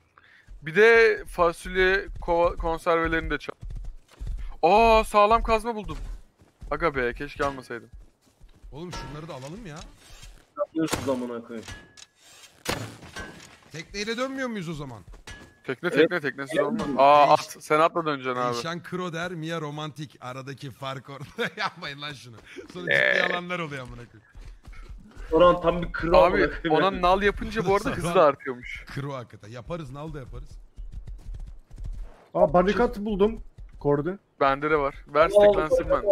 Bir de fasulye kova, konservelerini de çal. Aa sağlam kazma buldum. Aga be keşke almasaydım. Oğlum şunları da alalım ya. Yapıyoruz zamana koyayım. Tekneyle dönmüyor muyuz o zaman? Tekne tekne evet. tekne siz olmaz. Aa at sen atla döneceksin abi. Eşan Kro der Mia romantik aradaki fark orada. Yapmayın lan şunu. Sonra ee. ciddi yalanlar oluyor amına koyayım. Oran tam bir Kro. Abi ona nal yapınca bu arada hızı da artıyormuş. Kro hakikaten. Yaparız nal da yaparız. Aa barikat buldum. Kordu. Bende de var. Ver steklensin bende.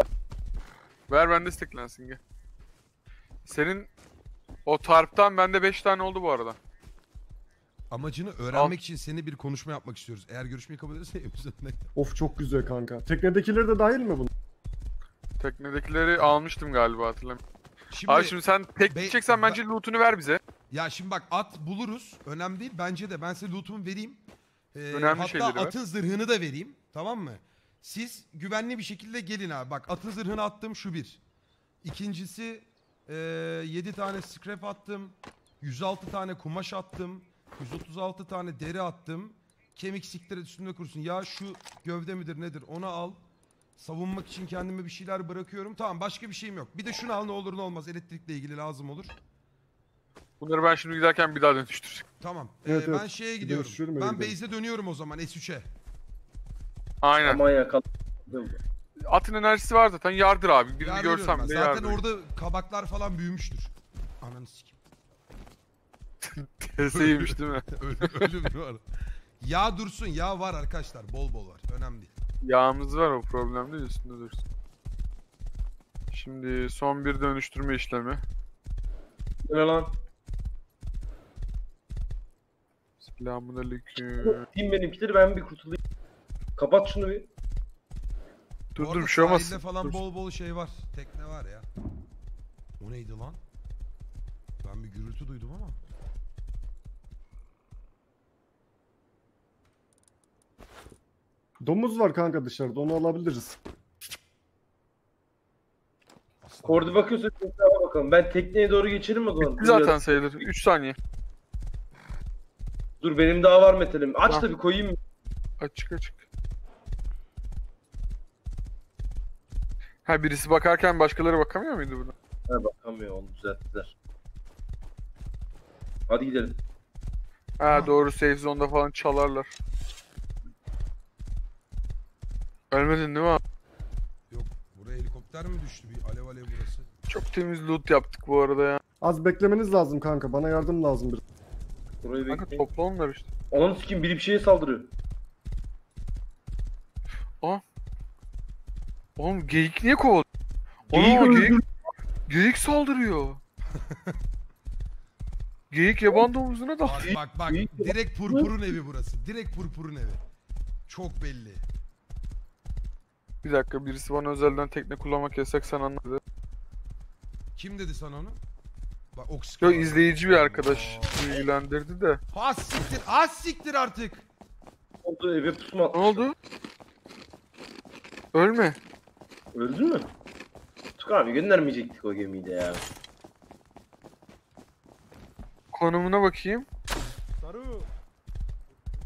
Ver bende steklensin gel. Senin o tarptan bende beş tane oldu bu arada. Amacını öğrenmek Al. için seni bir konuşma yapmak istiyoruz. Eğer görüşmeyi kabul edersen üzerine. Of çok güzel kanka. Teknedekileri de dahil mi bunun? Teknedekileri almıştım galiba hatırlamıyorum. Şimdi, Abi şimdi sen tek gideceksen bence loot'unu ver bize. Ya şimdi bak at buluruz. Önemli değil bence de. Ben size loot'umu vereyim. Ee, Önemli hatta atın ver. zırhını da vereyim. Tamam mı? Siz güvenli bir şekilde gelin abi. Bak atın zırhını attım şu bir. İkincisi ee, yedi tane scrap attım. yüz altı tane kumaş attım. yüz otuz altı tane deri attım. Kemik siktir üstünde kursun. Ya şu gövde midir nedir onu al. Savunmak için kendime bir şeyler bırakıyorum. Tamam başka bir şeyim yok. Bir de şunu al ne olur ne olmaz. Elektrikle ilgili lazım olur. Bunları ben şimdi giderken bir daha dönüştüreceğim. Tamam. Evet, ee, evet. Ben şeye gidiyorum. Ben base'e dönüyorum o zaman S üç'e. Aynen. Aman yakaladım. Atın enerjisi var zaten yardır abi. Birini görsem bile yardır. Zaten orada kabaklar falan büyümüştür. Ananı sikeyim. Terseymiş değil mi? Ölüm, ölüm var. Yağ dursun, yağ var arkadaşlar, bol bol var. Önemli değil. Yağımız var, o problem değil, üstünde dursun. Şimdi son bir dönüştürme işlemi. Ne lan? Selamünaleyküm. Din benimkileri ben bir kurtulayım. Kapat şunu bir. Dur dur, bir şey olmaz. Sahilde falan bol bol şey var, tekne var ya. O neydi lan? Ben bir gürültü duydum ama. Domuz var kanka dışarıda, onu alabiliriz. Kordu bakıyorsa tekneye bakalım. Ben tekneye doğru geçelim o zaman. Zaten sayılır. üç saniye. Dur benim daha var metalim. Aç da bir koyayım. Açık açık. Ha, birisi bakarken başkaları bakamıyor muydu buna? Ha, bakamıyor, onu düzelttiler. Hadi gidelim. Ha doğru, safe zone'da falan çalarlar. Ölmedin değil mi abi? Yok, buraya helikopter mi düştü? Bir alev alev burası. Çok temiz loot yaptık bu arada ya. Az beklemeniz lazım kanka, bana yardım lazım biraz. Burayı kanka bekleyin. Topla onlar işte. Ananı sikeyim, biri bir şeye saldırıyor. Aa. Oğlum geyik niye kovalıyor? Geyik öldürdü. Geyik saldırıyor. Geyik yaban domuzuna da. Bak bak bak, direkt Purpur'un evi burası. Direkt Purpur'un evi. Çok belli. Bir dakika, birisi bana özelden tekne kullanmak yasak sen anladı. Kim dedi sana onu? Bak oksijen. Yok, izleyici bir arkadaş bilgilendirdi de. Az siktir, az siktir artık. Oldu, eve pusma atmışlar. Ne oldu? Ölme. Öldü mü? Tuğkan abi göndermeyecektik o gemiyi de ya. Konumuna bakayım. Sarı.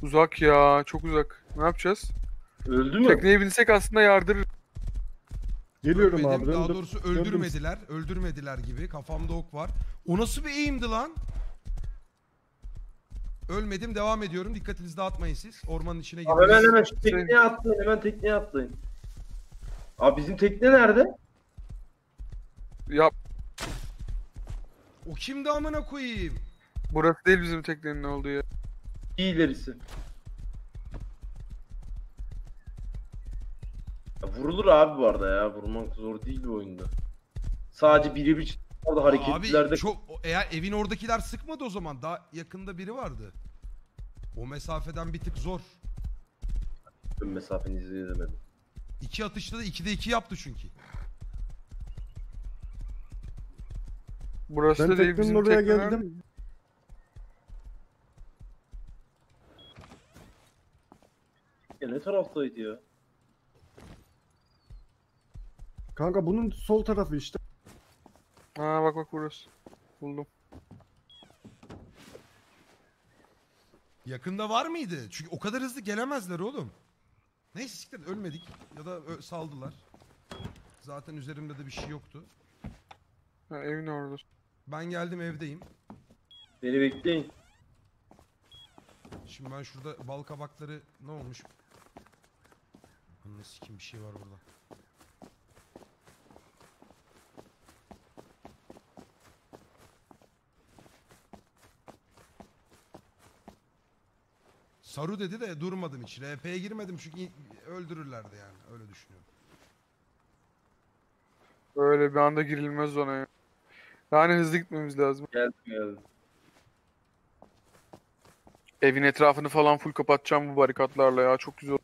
Uzak ya, çok uzak. Ne yapacağız? Öldü mü? Tekneye binsek aslında yardırır. Geliyorum. Ölmedim abi. Daha öldüm. Doğrusu öldürmediler. Öldüm. Öldürmediler gibi. Kafamda ok var. O nasıl bir eğimdi lan? Ölmedim, devam ediyorum. Dikkatinizi dağıtmayın siz. Ormanın içine girin. Hemen hemen şu tekneye atlayın. Hemen tekneye atlayın. Abi bizim tekne nerede? Yap. O kimdi amına koyayım? Burası değil bizim teknenin olduğu yer. İlerisi. Ya vurulur abi bu arada ya. Vurmak zor değil bu oyunda. Sadece birebir orada hareketlerde. Abi çok, eğer evin oradakiler sıkmadı o zaman. Daha yakında biri vardı. O mesafeden bir tık zor. Ben mesafeni izleyemedim. İki atışta da ikide iki yaptı çünkü. Burası ben da değil bizim oraya tekrar... geldim. Ya ne taraftaydı ya? Kanka bunun sol tarafı işte. Ha bak bak burası. Buldum. Yakında var mıydı? Çünkü o kadar hızlı gelemezler oğlum. Neyse siktir, ölmedik ya da saldılar. Zaten üzerimde de bir şey yoktu. Ha, evin orada. Ben geldim, evdeyim. Beni bekleyin. Şimdi ben şurada bal kabakları ne olmuş? Anasını sikeyim, bir şey var burada. Saru dedi de durmadım hiç. R P'ye girmedim çünkü öldürürlerdi yani. Öyle düşünüyorum. Öyle bir anda girilmez ona ya. Yani hızlı gitmemiz lazım. Geldim geldim. Evin etrafını falan full kapatacağım bu barikatlarla ya. Çok güzel.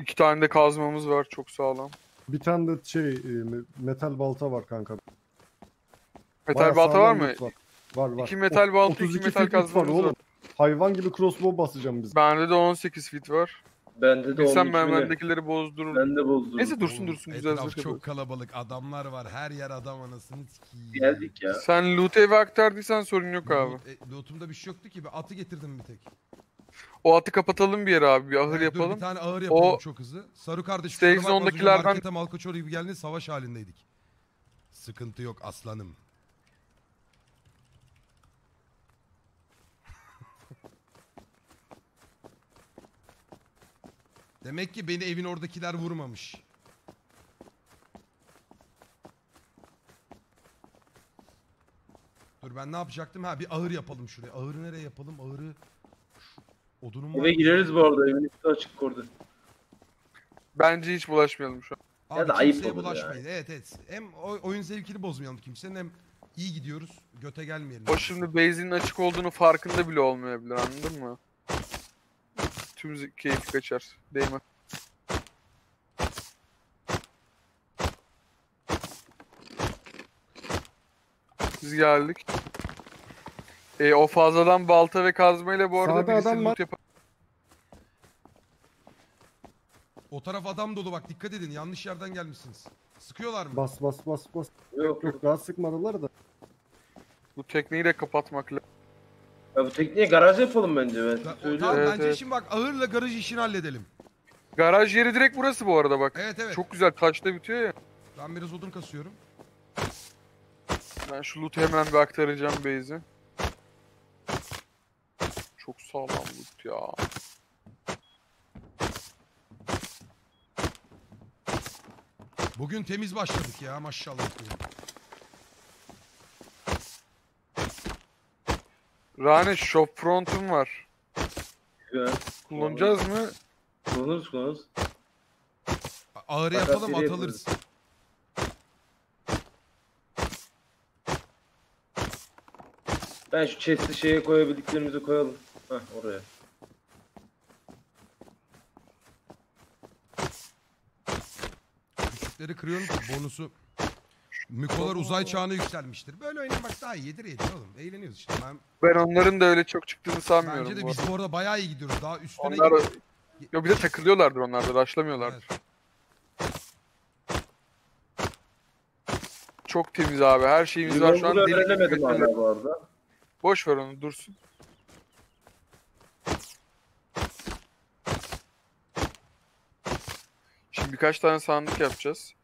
İki tane de kazmamız var. Çok sağlam. Bir tane de şey metal balta var kanka. Metal bayağı balta var mı? Var. Var var. İki metal balta, iki metal kazmamız var. Oğlum. Hayvan gibi crossbow basacağım biz. Bende de on sekiz fit var. Bende de on sekiz fit. Ben bendekileri bozdururum. Ben de bozdururum. Neyse dursun dursun, güzel zırh. Etraf çok kalabalık, adamlar var, her yer adam, anasını sikeyim. Geldik ya. Sen loot eve aktardıysan sorun yok abi. E, lootumda bir şey yoktu ki, bir atı getirdim bir tek. O atı kapatalım bir yere abi, bir ahır yani yapalım. Dur, bir tane ahır yapalım o... çok hızlı. Sarı kardeşim, on dakikilerden... markete Malkoçor gibi geldi, savaş halindeydik. Sıkıntı yok aslanım. Demek ki beni evin oradakiler vurmamış. Dur ben ne yapacaktım? Ha bir ahır yapalım şuraya. Ahırı nereye yapalım? Ahırı... Odunum var. Eve gireriz bu arada. Evin üstü açık orada. Bence hiç bulaşmayalım şu an. Abi ya da ayıp bulaşmayın. Yani. Evet evet. Hem oyun zevkini bozmayalım kimsenin, hem iyi gidiyoruz. Göte gelmeyelim. O şimdi base'in açık olduğunu farkında bile olmayabilir, anladın mı? Tüm keyif kaçar. Değme. Biz geldik. E, o fazladan balta ve kazmayla bu arada birisi loot yapar. O taraf adam dolu bak, dikkat edin, yanlış yerden gelmişsiniz. Sıkıyorlar mı? Bas bas bas bas. Yok yok, daha sıkmadılar da. Bu tekneyi de kapatmak lazım. Ya bu tekneye garaj yapalım bence ben. Tamam, evet, bence evet. Şimdi bak ahırla garaj işini halledelim. Garaj yeri direkt burası bu arada bak. Evet evet. Çok güzel taşta bitiyor ya. Ben biraz odun kasıyorum. Ben şu loot'u hemen bir aktaracağım base'e. Çok sağlam loot ya. Bugün temiz başladık ya maşallah. Rane shop front'um var. Güzel. Kullanacağız Kullanır. mı? Kullanırız kullanırız. Ağrı yapalım atılırız. Ben şu chest'i şeye koyabildiklerimizi koyalım. Heh oraya. Küçükleri kırıyorum ki bonusu. Mikolar uzay çağına yükselmiştir. Böyle oynamak daha iyidir yedir oğlum. Eğleniyoruz işte. Ben, ben onların da öyle çok çıktığını sanmıyorum. Bence de bu biz arada. bu arada bayağı iyi gidiyoruz. Daha üstüne onlar... Yo, bir de takılıyorlardır onlar da. Raşlamıyorlardır. Evet. Çok temiz abi. Her şeyimiz Bilmiyorum var şu an. Ben bunu öğrenemedim hala bu arada. Boş ver onu dursun. Şimdi birkaç tane sandık yapacağız.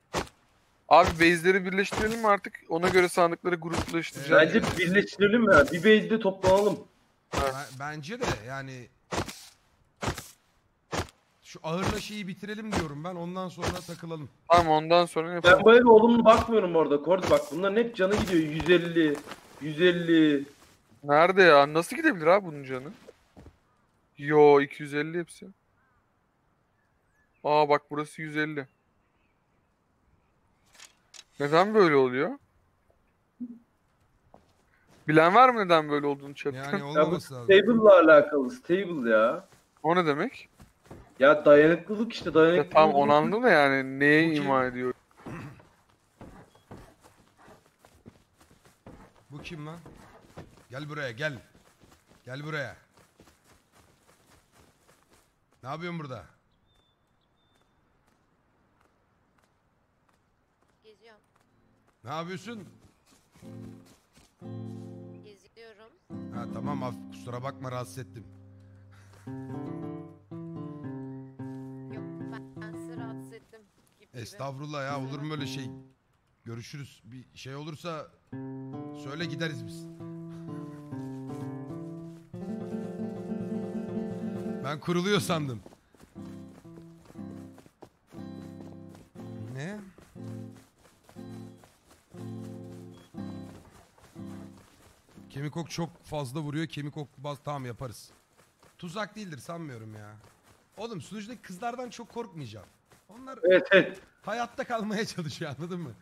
Abi base'leri birleştirelim mi artık? Ona göre sandıkları gruplaştıracağız. Bence yani. birleştirelim ya. Bir base'de toplanalım. Bence de yani... Şu ağırla şeyi bitirelim diyorum ben. Ondan sonra takılalım. Tamam ondan sonra ne yapalım? Ben bayağı olumlu bakmıyorum orada. Kord bak bunların hep canı gidiyor. yüz elli. yüz elli. Nerede ya? Nasıl gidebilir abi bunun canı? Yo iki yüz elli hepsi. Aa bak burası yüz elli. Neden böyle oluyor? Bilen var mı neden böyle olduğunu chat'te? Yani olmaması lazım. Stable'la alakalı. Stable ya. O ne demek? Ya dayanıklılık işte dayanıklılık. Ya tam onandı mı yani? Neye Bu ima ediyor? Bu kim lan? Gel buraya gel. Gel buraya. Ne yapıyorsun burada? Geziyorum. Ne yapıyorsun? Geziyorum. Ha tamam af kusura bakma rahatsız ettim. Estağfurullah ya olur mu öyle şey? Görüşürüz. Bir şey olursa söyle gideriz biz. Ben kuruluyor sandım. Ne? Kemik ok çok fazla vuruyor. Kemik ok baz tamam yaparız. Tuzak değildir sanmıyorum ya. Oğlum sunucudaki kızlardan çok korkmayacağım. Onlar evet, evet. hayatta kalmaya çalışıyor anladın mı?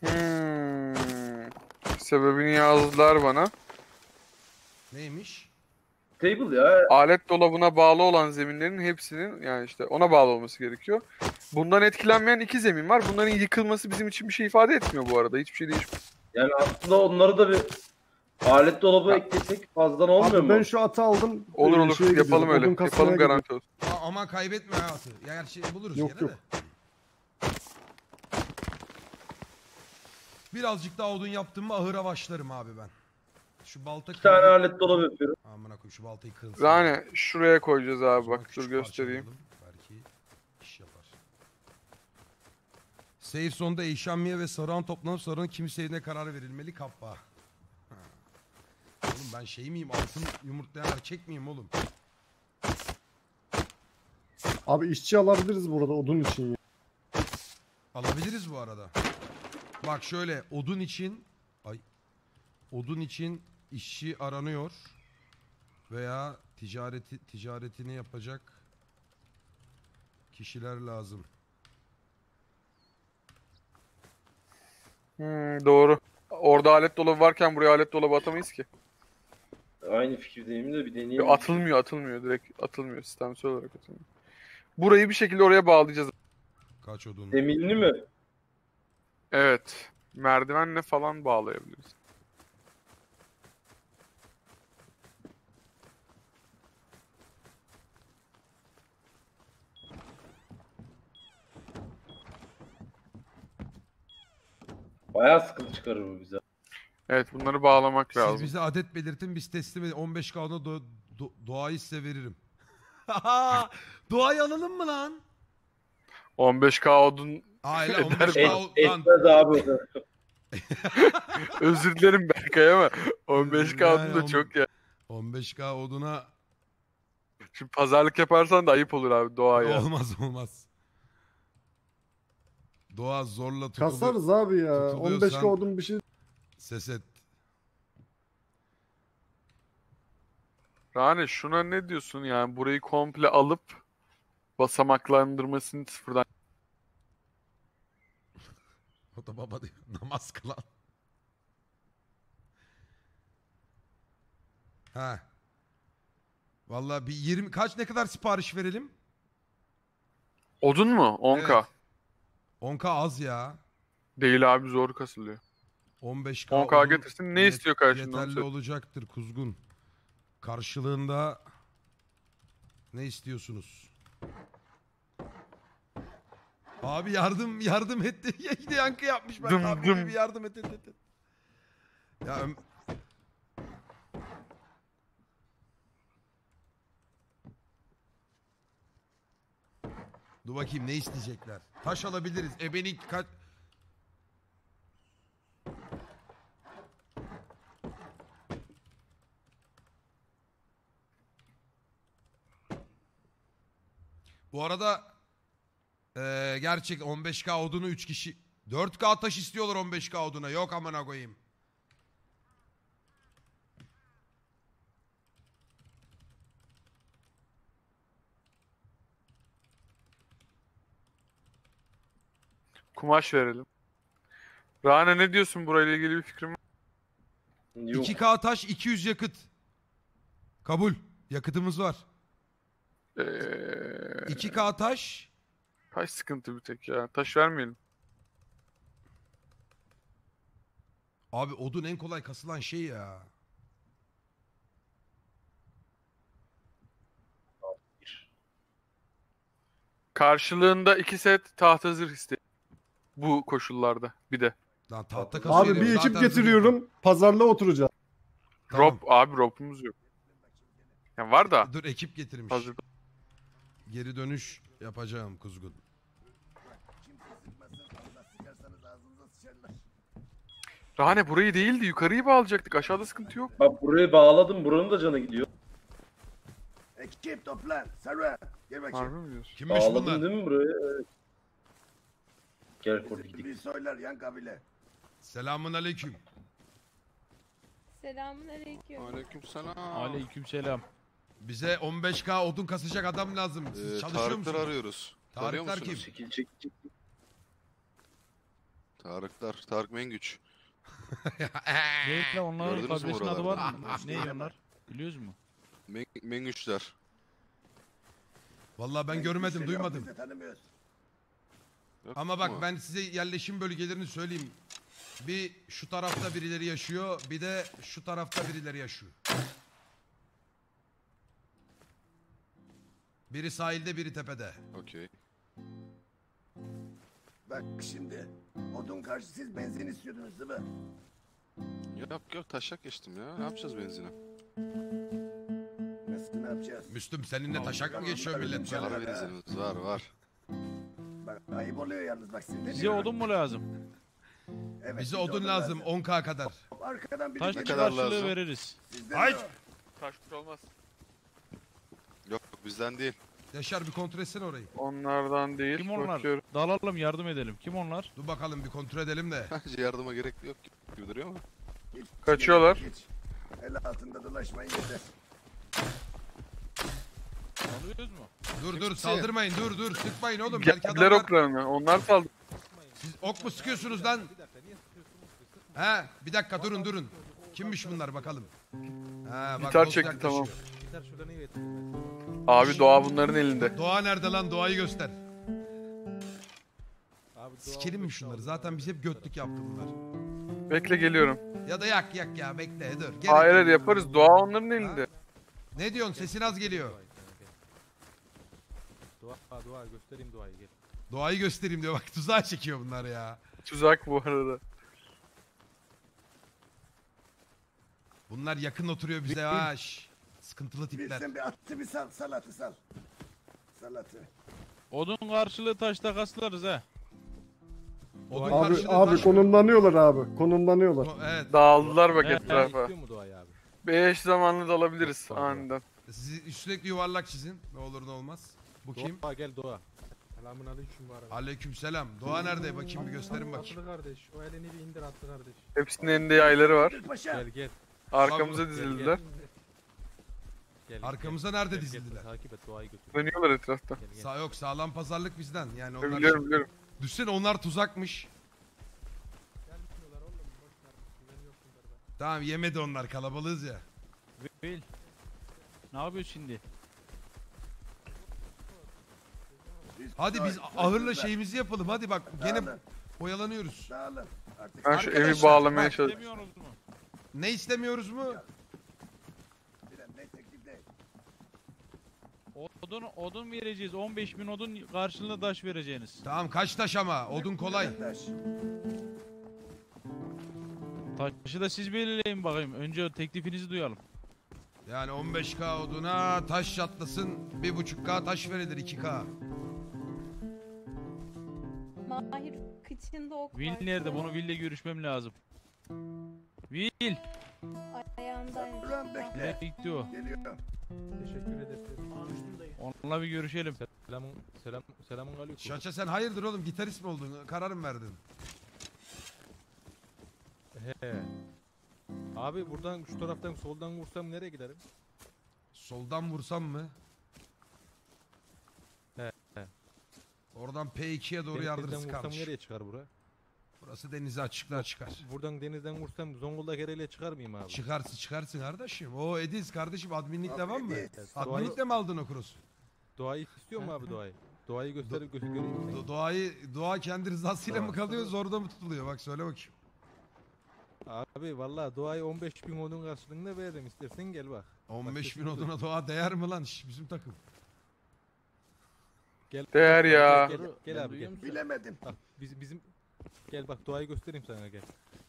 Hmm. Sebebini yazdılar bana. Neymiş? Table ya. Alet dolabına bağlı olan zeminlerin hepsinin yani işte ona bağlı olması gerekiyor. Bundan etkilenmeyen iki zemin var. Bunların yıkılması bizim için bir şey ifade etmiyor bu arada. Hiçbir şey değişmiyor. Yani aslında onları da bir alet dolabı eklesek fazla olmuyor abi mu? Ben şu atı aldım. Olur olur şey yapalım öyle. Yapalım garanti olsun. Aa, ama kaybetme ha atı. Yani şey buluruz yok, yine yok. de. Birazcık daha odun yaptım mı ahıra başlarım abi ben. Şu balta iki tane alet dolabı yapıyorum. Aman akım şu baltayı kırılsın. Yani şuraya koyacağız abi bak dur göstereyim. Belki iş yapar. Save sonunda eşanmiye ve sarığın toplanıp sarığın kimseyine karar verilmeli kapağı. Oğlum ben şey miyim altın yumurtlayan erkek miyim oğlum? Abi işçi alabiliriz burada odun için. Alabiliriz bu arada. Bak şöyle odun için ay odun için işçi aranıyor veya ticareti ticaretini yapacak kişiler lazım. Hmm, doğru. Orada alet dolabı varken buraya alet dolabı atamayız ki. Aynı fikirdeyim de bir deneyeyim. Yo, atılmıyor atılmıyor direkt atılmıyor sistemsel olarak atılmıyor. Burayı bir şekilde oraya bağlayacağız. Kaç odun? Demirli mi? Evet. Merdivenle falan bağlayabiliriz. Bayağı sıkıntı çıkarır bu bize. Evet, bunları bağlamak Siz lazım. Siz bize adet belirtin, biz teslim edelim. on beş K'da do do doğayı size veririm. Doğayı alalım mı lan? on beş K odun... Aile on beş K odun... Etmez abi. Özür dilerim Berkay ama on beş K yani odun da on... çok ya. on beş K oduna... Şimdi pazarlık yaparsan da ayıp olur abi doğaya. Olmaz olmaz. Doğa zorla tutuluyor. Kasarız abi ya. on beş K odun bir şey... Ses et. Yani şuna ne diyorsun yani, burayı komple alıp basamaklandırmasını sıfırdan... O da baba diyor, namaz kılan. Ha. Vallahi bir yirmi kaç, ne kadar sipariş verelim? Odun mu? on K. Evet. on K az ya. Değil abi, zor kasılıyor. on beş K, on K getirsin. Ne istiyor karşılığında? Yeterli olacaktır kuzgun. Karşılığında ne istiyorsunuz? Abi yardım yardım etti. Yedi yankı yapmış ben. Dım, abi dım. Bir yardım et, et, et. Ya dur bakayım ne isteyecekler? Taş alabiliriz. Ebenin kaç? Bu arada e, gerçek on beş K odunu üç kişi, dört K taş istiyorlar on beş K oduna. Yok amına koyayım. Kumaş verelim. Rana ne diyorsun, burayla ilgili bir fikrim var? Yok. iki K taş, iki yüz yakıt. Kabul. Yakıtımız var. Ee... iki K taş. Taş sıkıntı bir tek ya. Taş vermeyelim. Abi odun en kolay kasılan şey ya. Karşılığında iki set tahta zırh istedim. Bu koşullarda bir de. Lan tahta kasıyorum. Abi bir ekip getiriyorum. Pazarla oturacağım. Tamam. Rob abi, robumuz yok. Yani var da. Dur, ekip getirmiş. Hazırda. Geri dönüş yapacağım kuzgun. Rahane burayı değildi, yukarıyı bağlayacaktık. Aşağıda sıkıntı yok. Bak burayı bağladım, buranın da canı gidiyor. Ekip toplan, sarı. Gel bakayım. Kimmiş bunlar? Bağladın değil mi burayı? Evet. Gel korkuttuk. Selamun aleyküm. Selamun aleyküm. Aleyküm selam. Aleyküm selam. Bize on beş K odun kasacak adam lazım. Siz ee, çalışıyor musunuz? Tarıklar arıyoruz. Tarıklar kim? Çekil, çekil, çekil. Tarıklar. Tarık Mengüç. Neyse onların kardeşin adı var mı? Ne onlar? Biliyoruz mu? Men Mengüçler. Vallahi ben Mengüçleri görmedim, duymadım. Yok ama bak mu? Ben size yerleşim bölgelerini söyleyeyim. Bir şu tarafta birileri yaşıyor, bir de şu tarafta birileri yaşıyor. Biri sahilde, biri tepede. Okey. Bak şimdi, odun karşı siz benzin istiyordunuz değil mi? Yok yok, taşak geçtim ya. Ne yapacağız benzine? Nasıl ne yapacağız? Müslüm seninle taşak mı geçiyor millet? Var benzinimiz, var var. Bak ayıp oluyor yalnız bak şimdi. Bize odun mu lazım? Evet, bize odun lazım, lazım on K kadar. Arkadan taş karşılığı veririz. Hayır. Taş tut olmaz. Yok bizden değil. Yaşar bir kontrol etsene orayı. Onlardan değil. Kim onlar? Bakıyorum. Dalalım, yardım edelim. Kim onlar? Dur bakalım bir kontrol edelim de. Bence yardıma gerek yok gibi duruyor ama. Geç, kaçıyorlar. Geç. El altında dolaşmayın yeter. Alıyoruz mu? Dur Kim dur kimse? Saldırmayın, dur dur sıkmayın oğlum. Geldiler oklarını, onlar saldırıyor. Siz ok mu sıkıyorsunuz lan? He bir dakika durun durun. Kimmiş bunlar bakalım. Ha, bak, gitar çekti tamam. Abi doğa bunların elinde. Doğa nerede lan, doğayı göster. Sikelim mi şunları? Zaten biz hep götlük yaptı bunlar. Bekle geliyorum. Ya da yak yak ya bekle dur. Gerek hayır hayır yaparız, doğa onların elinde. Ne diyorsun, sesin az geliyor. Doğa, doğa göstereyim, doğayı gel. Doğayı göstereyim diyor bak, tuzağa çekiyor bunlar ya. Tuzak bu arada. Bunlar yakın oturuyor bize ha. Sıkıntılı tipler. Bilsin bir attı bir sal, salatı sal. Salatı. Odun karşılığı taş takaslarız ha. Odun abi abi taş... konumlanıyorlar abi. Konumlanıyorlar. O, evet. Dağıldılar bak evet, etrafa. Beş zamanlı da alabiliriz aniden. Siz sürekli yuvarlak çizin. Ne olur ne olmaz. Bu Doğa, kim? Gel Doğa. Selamun aleyküm bu arada. Aleykümselam. Doğa nerede? Bakayım bir gösterin bakayım. Atlı kardeş. O elini bir indir atlı kardeş. Hepsinin elinde yayları var. Gel gel. Arkamıza gel, dizildiler. Gel, gel. Gel, arkamıza gel, nerede gel, dizildiler? Gel, takip et, doğayı götür. Dönüyorlar etrafta. Gel, gel. Sağ yok, sağlam pazarlık bizden. Yani onlar biliyorum, biliyorum. Düşsene onlar tuzakmış. Gelmiyorlar oğlum, boşver. Tamam, yemedi onlar, kalabalığız ya. Bil. Ne yapıyorsun şimdi? Hadi biz ahırla şeyimizi yapalım. Hadi bak gene oyalanıyoruz. Dağılın. Ben şu evi bağlamaya çalışıyorum. Ne istemiyoruz mu? Odun, odun vereceğiz. on beş bin odun karşılığında taş vereceğiniz. Tamam kaç taş ama? Odun kolay. Taşı da siz belirleyin bakayım. Önce teklifinizi duyalım. Yani on beş K oduna taş çatlasın. bir buçuk K taş verilir iki K. Mahir kıçında ok var. Will nerede? Bunu Will'le görüşmem lazım. Will! Ayağımdayım. Ne gitti o? Geliyorum. Teşekkür ederim. Onunla bir görüşelim. Selamun selam selamun aleyküm. Şaça sen hayırdır oğlum? Gitarist mi oldun? Karar mı verdin? He. Abi buradan şu taraftan soldan vursam nereye giderim? Soldan vursam mı? He. Oradan P iki'ye doğru yardırız kardeşim. Nereye çıkar bura? Burası denize açıklar çıkar. Buradan denizden vursam Zonguldak Ereğli'ye çıkar mıyım abi? Çıkarsın çıkarsın kardeşim. O Ediz kardeşim adminlik devam mı? Adminlikle mi aldın o cross? Doğayı istiyor mu abi Doğayı? Doğayı gösterip göreyim. Do doğayı, doğa kendi rızasıyla mı kalıyor zorda mı tutuluyor? Bak söyle bakayım. Abi vallahi Doğayı on beş bin odun karşılığında veririm istersen gel bak. on beş bin oduna Doğa değer mi lan? Şş, bizim takım. Gel, değer gel, ya. Gel, gel, gel abi gel. Bilemedim. Bak, biz, bizim... Gel bak Doğayı göstereyim sana gel.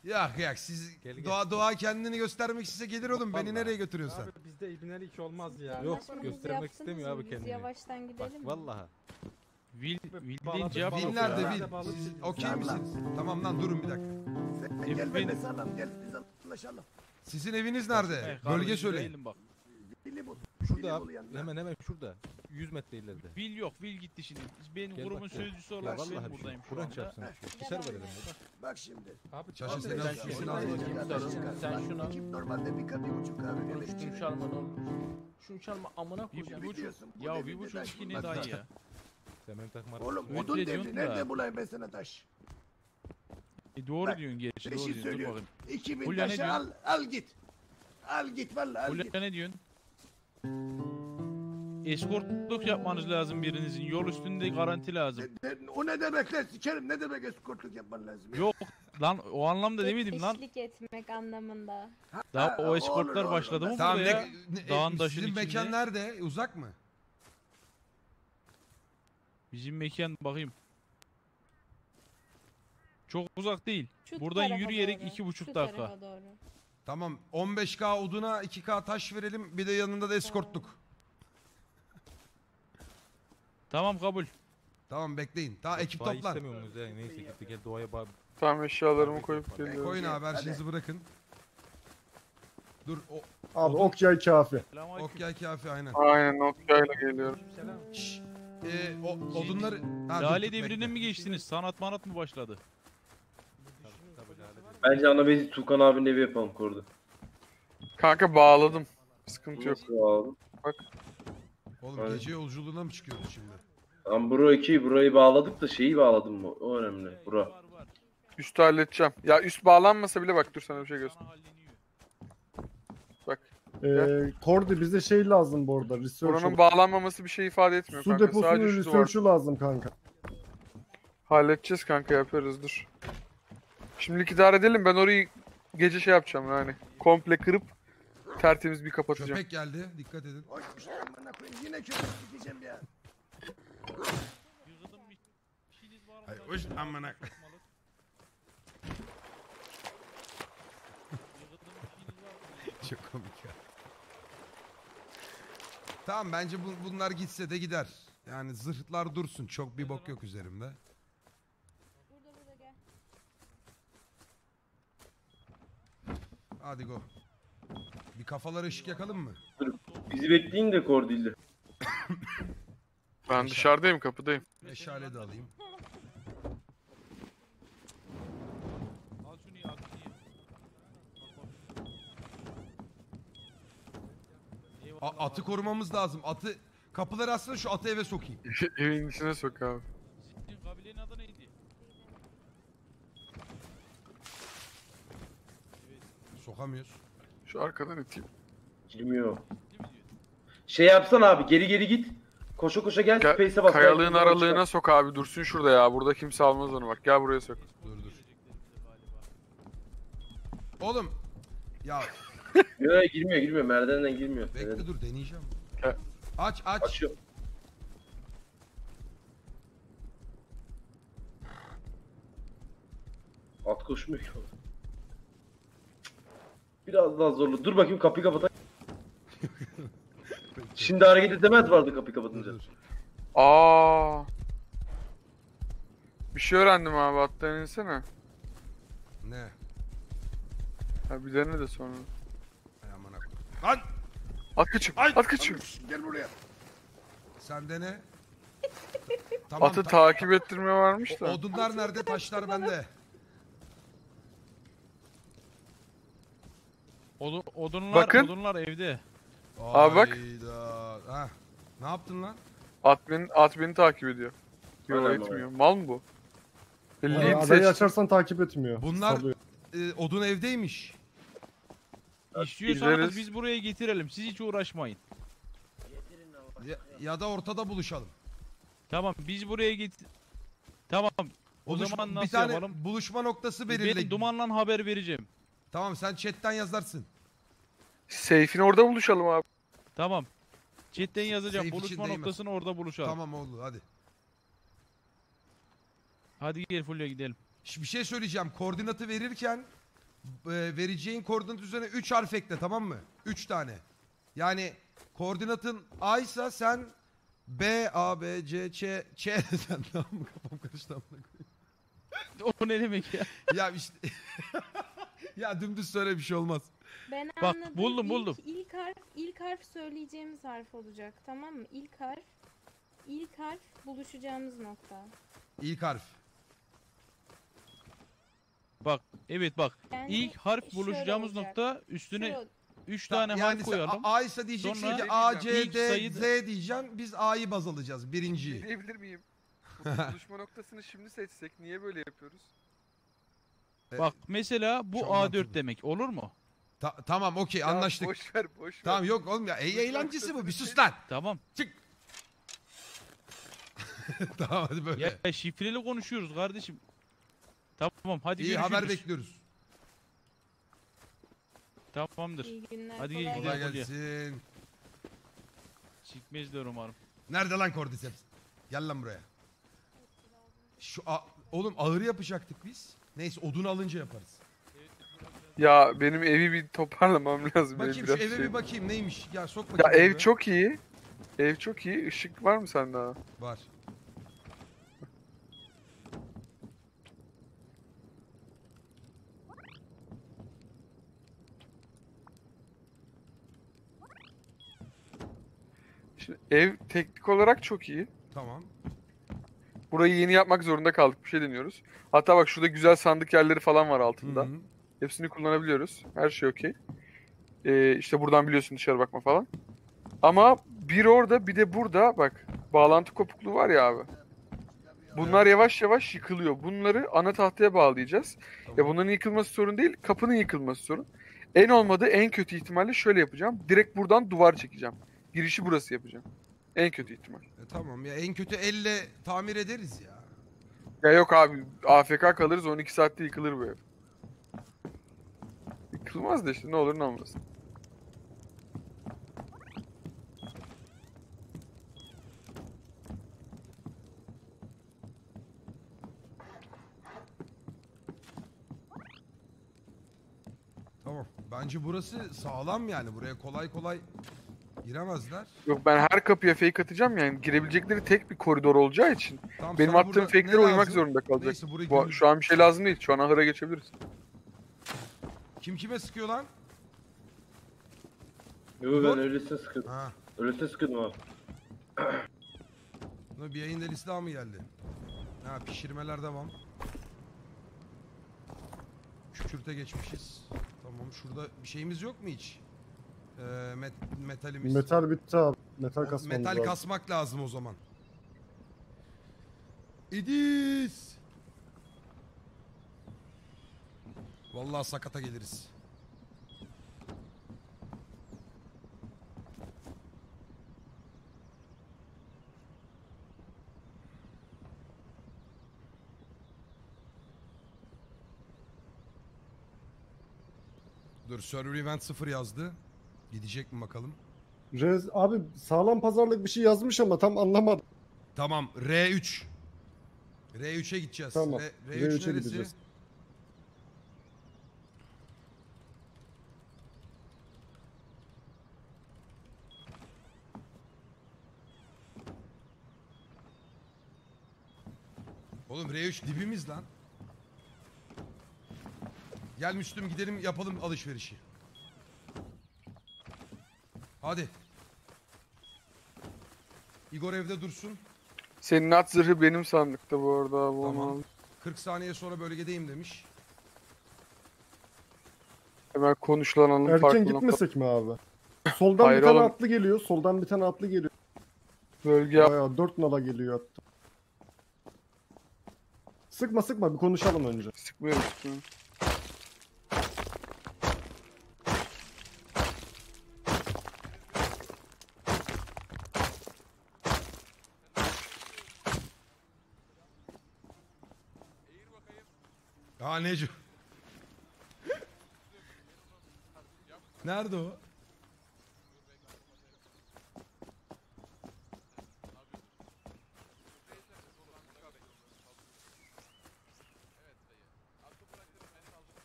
Yak yak siz gel, gel. Doğa Doğa kendini göstermek size gelir oğlum vallahi. Beni nereye götürüyorsun? Abi bizde ibneli iki olmaz ya. Yok göstermek istemiyor abi kendini. Biz yavaştan gidelim. Bak vallahi. Will Will'in cevabı yok. Will nerede Will? Siz okey misiniz? Tamam lan durun bir dakika. Sen gel benimle salam gel biz anlaşalım. Sizin eviniz nerede? Bak, bölge söyleyin. Bak. Şurada abi, hemen hemen şurada. yüz metre ileride. Will yok, Will gitti şimdi. Benim gel grubun bak, sözcüsü olarak ben buradayım. Kur'an çarpsın. Keser verelim. Bak. Bak şimdi. Abi çarşı sen sen şunu al. Normalde bir kadın buçuk abi. Şunu çalma ne olur. Şunu çalma amına koyacağım. Ya bir buçuk iki ne daha ya. Hemen takma. Oğlum odun devri nerede bulayım ben sana taş? E doğru diyorsun gerçi doğru diyorsun. Dur bakayım. iki bin taşı al al git. Al git vallahi al git. Ne diyorsun? Eskortluk yapmanız lazım birinizin. Yol üstünde garanti lazım. O ne demek lan sikerim ne demek eskortluk yapman lazım? Yok lan o anlamda demedim lan. Eşlik etmek anlamında. Daha o eskortlar olur, başladı olur. Mı tamam, buraya? Ne, ne, dağın taşın içinde. Bizim mekan nerede? Uzak mı? Bizim mekan bakayım. Çok uzak değil. Şu buradan yürüyerek doğru. iki buçuk şu dakika. Tamam on beş K oduna iki K taş verelim bir de yanında da eskortluk. Tamam kabul. Tamam bekleyin. Daha ekip toplan. Yani. Neyse gitti gel Doğaya. Tamam eşyalarımı koyup geliyorum. Koyun abi her şeyinizi bırakın. Dur o. Abi ok yay kafi. Ok yay kafi aynen. Aynen ok yayla geliyorum. Şşş. Ee, o odunları. Lale devrine mi geçtiniz? Sanat manat mı başladı? Bence ana bezi Tuğkan abinin evi yapalım kurdu. Kanka bağladım. Sıkıntı yok. Bağladım. Bak. Oğlum evet. Gece yolculuğuna mı çıkıyoruz şimdi? Tam bro iki burayı bağladık da şeyi bağladım mı? O önemli. Bura. Üstü halledeceğim. Ya üst bağlanmasa bile bak dur sana bir şey göstereyim. Bak. Eee Kordi bize şey lazım bu arada. Buranın bağlanmaması bir şey ifade etmiyor su kanka. Su deposunun research'u lazım kanka. Halledeceğiz kanka yapıyoruz dur. Şimdilik idare edelim ben orayı gece şey yapacağım yani. Komple kırıp tertemiz bir kapatacağım. Köpek geldi. Dikkat edin. Oy, yine köpek gideceğim ya. Ay hoş amına. Çok komik ya. Tamam, bence bu, bunlar gitse de gider. Yani zırhlar dursun. Çok bir bok yok üzerimde. Burada burada gel. Hadi go. Bir kafalara ışık yakalım mı? Bizi bekleyin de Kordil'de. Ben dışarıdayım, kapıdayım. Meşale de alayım. A atı korumamız lazım. Atı kapıları aslında şu atı eve sokayım. Evin içine sok abi. Kabilenin adı neydi? Sokamıyoruz. Şu arkadan iteyim. Girmiyor. Şey yapsan abi, geri geri git. Koşa koşa gel, gel space'e bas. Kayalığın aralığına sok abi, dursun şurada ya. Burada kimse almaz onu, bak gel buraya sok. Dur dur. Oğlum. Ya. Yok girmiyor girmiyor, merdivenden girmiyor. Bekle evet. Dur deneyeceğim. Gel. Aç aç. Açıyorum. At koşmuyor. Biraz daha zorlu. Dur bakayım kapıyı kapatayım. Şimdi hareket edemez vardı kapıyı kapatınca. Aa. Bir şey öğrendim abi, attan insene. Ne? Ha bir dene de sonra. Ay aman akım. Lan! At kaçım, at kaçım. Gel buraya. Sen dene. Tamam, atı ta takip ettirme varmış da. O, odunlar nerede, taşlar bende. Od odunlar, bakın. Odunlar evde. Abi bak. Ha, ne yaptın lan? At beni, at beni takip ediyor. Yola etmiyor. Mal mı bu? Adayı açarsan takip etmiyor. Bunlar e, odun evdeymiş. İstiyorsanız İzleriz. Biz buraya getirelim. Siz hiç uğraşmayın. Ya, ya da ortada buluşalım. Tamam biz buraya git. Tamam. O buluşma, zaman nasıl bir tane yapalım? Buluşma noktası belirleyin. Ben Duman'la haber vereceğim. Tamam sen chatten yazarsın. Seyfini orada buluşalım abi. Tamam. Chatten yazacağım. Seyf buluşma noktasını orada buluşalım. Tamam oldu hadi. Hadi gel Fulya gidelim. Şimdi bir şey söyleyeceğim. Koordinatı verirken vereceğin koordinat üzerine üç harf ekle, tamam mı? üç tane. Yani koordinatın A ise sen B, A, B, C, Ç, Ç sen tamam mı? Kafam karıştı amına koyayım. O ne demek ya? Ya işte... Ya dümdüz söyle, bir şey olmaz. Ben bak, anladım. Buldum, ilk, buldum. İlk harf, ilk harf söyleyeceğimiz harf olacak, tamam mı? İlk harf, ilk harf buluşacağımız nokta. İlk harf. Bak, evet bak. Yani ilk harf buluşacağımız nokta üstüne üç tane yani harf koyalım. A ise diyeceksin, sonra A, C, D, Z diyeceksin. Biz A'yı baz alacağız, birinciyi. Diyebilir miyim? Buluşma noktasını şimdi seçsek niye böyle yapıyoruz? Bak mesela bu A dört anladım. Demek olur mu? Ta tamam okey anlaştık. Boş ver, boş ver. Tamam yok oğlum ya. E eğlencesi bu. Bir sus lan. Tamam. Çık. Tamam hadi böyle. Ya şifreli konuşuyoruz kardeşim. Tamam hadi İyi, görüşürüz. İyi haber bekliyoruz. Tamamdır. İyi günler. Hadi kolay, kolay gelsin. Çıkmaz diyor umarım. Nerede lan Cordyceps? Gel lan buraya. Şu oğlum ağır yapacaktık biz. Neyse odun alınca yaparız. Ya benim evi bir toparlamam lazım. Bakayım şu eve şey... bir bakayım neymiş. Ya sok bakayım. Ya ev be. Çok iyi. Ev çok iyi. Işık var mı sende daha? Var. Şimdi ev teknik olarak çok iyi. Tamam. Burayı yeni yapmak zorunda kaldık. Bir şey deniyoruz. Hatta bak şurada güzel sandık yerleri falan var altında. Hı hı. Hepsini kullanabiliyoruz. Her şey okey. Ee, işte buradan biliyorsun dışarı bakma falan. Ama bir orada bir de burada bak. Bağlantı kopukluğu var ya abi. Bunlar yavaş yavaş yıkılıyor. Bunları ana tahtaya bağlayacağız. Tamam. Ya bunların yıkılması sorun değil. Kapının yıkılması sorun. En olmadı en kötü ihtimalle şöyle yapacağım. Direkt buradan duvar çekeceğim. Girişi burası yapacağım. En kötü ihtimal. E tamam ya en kötü elle tamir ederiz ya. Ya yok abi A F K kalırız on iki saatte yıkılır bu ev. Yıkılmaz da işte ne olur ne olmaz. Tamam. Bence burası sağlam yani. Buraya kolay kolay giremezler. Yok, ben her kapıya fake atacağım yani. Girebilecekleri tek bir koridor olacağı için. Tamam, benim attığım fake'lere uymak zorunda kalacak. Neyse, Bu, şu an bir şey lazım değil. Şu an ahıra geçebiliriz. Kim kime sıkıyor lan? Yok, ben öylesine sıkıldım. Öylesine sıkıldım abi. Bir yayında liste daha mı geldi? Ha, pişirmeler devam. Kürte geçmişiz. Tamam, şurada bir şeyimiz yok mu hiç? Ee, met metalimiz. Metal bitti abi. Metal kasmak. Metal lazım. kasmak lazım o zaman. İdiz. Vallahi sakata geliriz. Dur, server event sıfır yazdı. Gidecek mi bakalım? Rez, abi sağlam pazarlık bir şey yazmış ama tam anlamadım. Tamam, R üç. R üç'e gideceğiz. Tamam. R üç'e gideceğiz. Oğlum R üç dibimiz lan. Gel Müslüm, gidelim yapalım alışverişi. Hadi. Igor evde dursun. Senin at zırhı benim sandıkta bu arada abi. Tamam. kırk saniye sonra bölgedeyim demiş. Hemen konuşlanalım. Erken gitmesek mi abi? Soldan Hayır bir tane oğlum. atlı geliyor. Soldan bir tane atlı geliyor. Bölge bayağı dört nala geliyor hatta. Sıkma sıkma, bir konuşalım önce. Sıkmıyorum sıkmıyorum. Necu. Nerede o?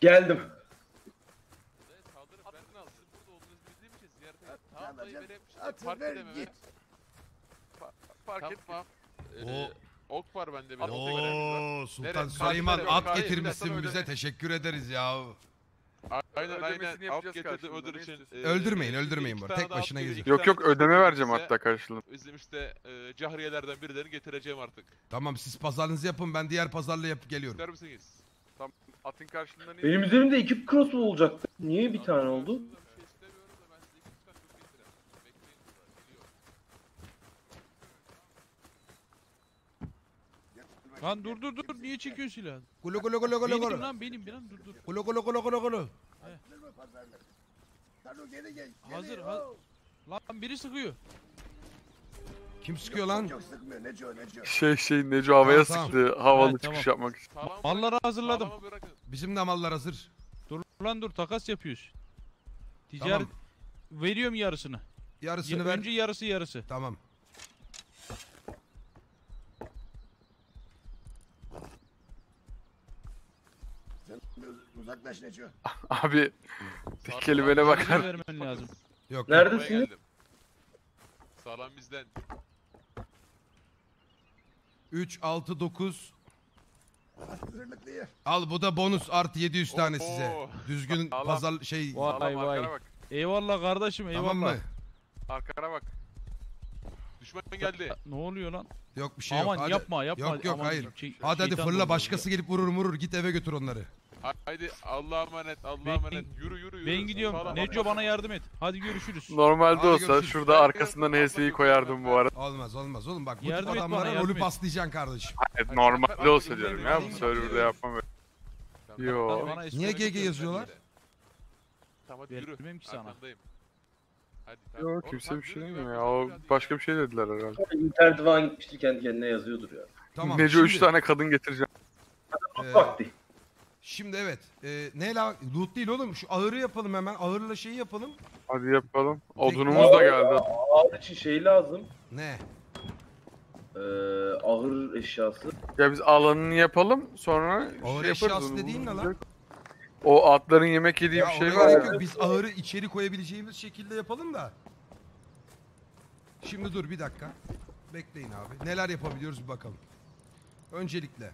Geldim. O ok var bende. Ooo, Sultan Süleyman at getirmişsin bize, teşekkür ederiz ya. Aynen aynen, at getirdi ödül için. Öldürmeyin öldürmeyin bunu, tek başına gezin. Yok yok, ödeme vereceğim hatta karşılığında. Bizim işte cahriyelerden birilerini getireceğim artık. Tamam, siz pazarınızı yapın, ben diğer pazarla yapıp geliyorum. İster misiniz? Tam atın karşılığında ne? Benim üzerimde iki crossbow olacaktı. Niye bir tane oldu? Lan dur dur dur, niye çekiyorsun silahı? Kulu kulu kulu kulu kulu. Benim lan benim, benim dur dur. Kulu kulu kulu kulu kulu. Hazır ha. Lan biri sıkıyor. Kim sıkıyor lan? Yok, sıkmıyor. Neco, Neco. Şey şey Neco havaya tamam, sıktı tamam. havalı evet, çıkış tamam. yapmak için. Malları hazırladım. Bizim de mallar hazır. Dur lan dur, takas yapıyoruz. Ticaret tamam. Veriyorum yarısını. Yarısını ya, ver. Önce yarısı yarısı. Tamam. Uzaklaş Neco. Abi tek kelimene bakar. Vermen lazım. Yok. Neredesin? Sağlam bizden. üç altı dokuz. Al, bu da bonus artı yedi yüz oh, tane oh. size. Düzgün Sağlam. pazar şey. Vay vay. Bak. Eyvallah kardeşim, eyvallah. Tamam mı? Arkana bak. Düşman geldi. Ne oluyor lan? Yok bir şey Aman, yok. Aman yapma yapma. Yok yok Aman, hayır. Şey, hadi hadi fırla, başkası ya. gelip vurur vurur, git eve götür onları. Haydi Allah'a emanet, Allah'a emanet. Yürü yürü yürü. Ben gidiyorum. Neco, bana yardım et. Hadi görüşürüz. Normalde Hadi olsa görüşürüz. şurada arkasından H S'yi koyardım bu arada. Olmaz olmaz oğlum, bak bu tip adamlara rolü paslayacaksın kardeşim. Hayır, normalde olsa diyorum ya, bu server'da yapmam öyle. Yo. Niye G G yazıyorlar? Tamam, yürü. ki sana. Yo, kimse bir şey demiyor ya. O başka bir şey dediler herhalde. İnternet falan gitmiştir, kendi kendine yazıyordur ya. Tamam. Neco üç tane kadın getireceğim. Bak değil. Şimdi evet, e, ne la loot değil oğlum, şu ahırı yapalım hemen, ahırla şeyi yapalım. Hadi yapalım, odunumuz da geldi. Ahır için şey lazım. Ne? Ee, ahır eşyası. Ya biz alanını yapalım, sonra ahır şey yaparız. Ahır eşyası dediğin ne lan? O atların yemek yediği ya bir şey var ya. Biz ağırı içeri koyabileceğimiz şekilde yapalım da. Şimdi dur bir dakika. Bekleyin abi. Neler yapabiliyoruz bir bakalım. Öncelikle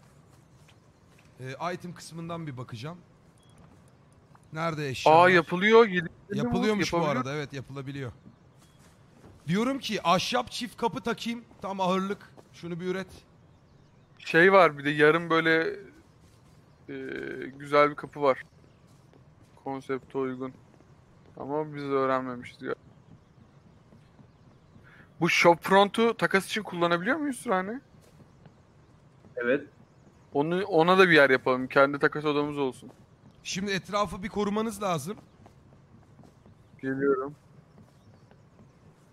e, item kısmından bir bakacağım. Nerede eşyalar? Aa yapılıyor. Yapılıyormuş bu arada. Evet yapılabiliyor. Diyorum ki ahşap çift kapı takayım. Tam ağırlık. Şunu bir üret. Şey var bir de yarım böyle e, güzel bir kapı var. Konsepte uygun. Ama biz öğrenmemişiz ya. Bu shopfront'u takas için kullanabiliyor muyuz Sürhane? Evet. Onu, ona da bir yer yapalım. Kendi takas odamız olsun. Şimdi etrafı bir korumanız lazım. Geliyorum.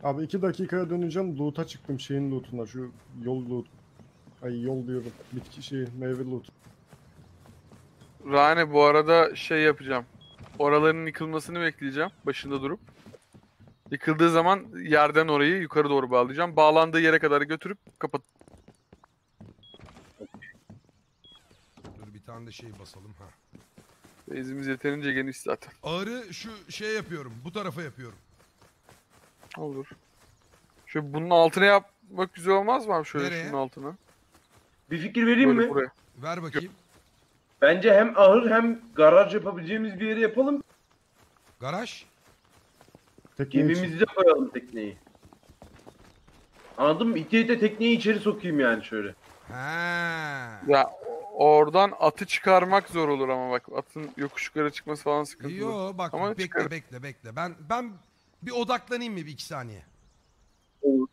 Abi iki dakikaya döneceğim. Loot'a çıktım şeyin loot'una. Şu yol loot. Ay yol diyorum. Bitki şeyi, meyve loot. Rane bu arada şey yapacağım. Oraların yıkılmasını bekleyeceğim. Başında durup. Yıkıldığı zaman yerden orayı yukarı doğru bağlayacağım. Bağlandığı yere kadar götürüp kapat. Dur bir tane de şey basalım ha. Bezimiz yeterince geniş zaten. Ağrı şu şey yapıyorum. Bu tarafa yapıyorum. Olur. Şu bunun altına yapmak güzel olmaz mı abi? Şöyle nereye? Şunun altına. Bir fikir vereyim böyle mi? Buraya. Ver bakayım. Bence hem ahır hem garaj yapabileceğimiz bir yere yapalım. Garaj? Gemimizde koyalım tekneyi. Anladın mı? İte ite tekneyi içeri sokayım yani şöyle. Ha. Ya oradan atı çıkarmak zor olur ama bak atın yokuşlara çıkması falan sıkıntılı. Yo bak ama bekle çıkarım. bekle bekle. Ben ben bir odaklanayım mı bir iki saniye? Olur.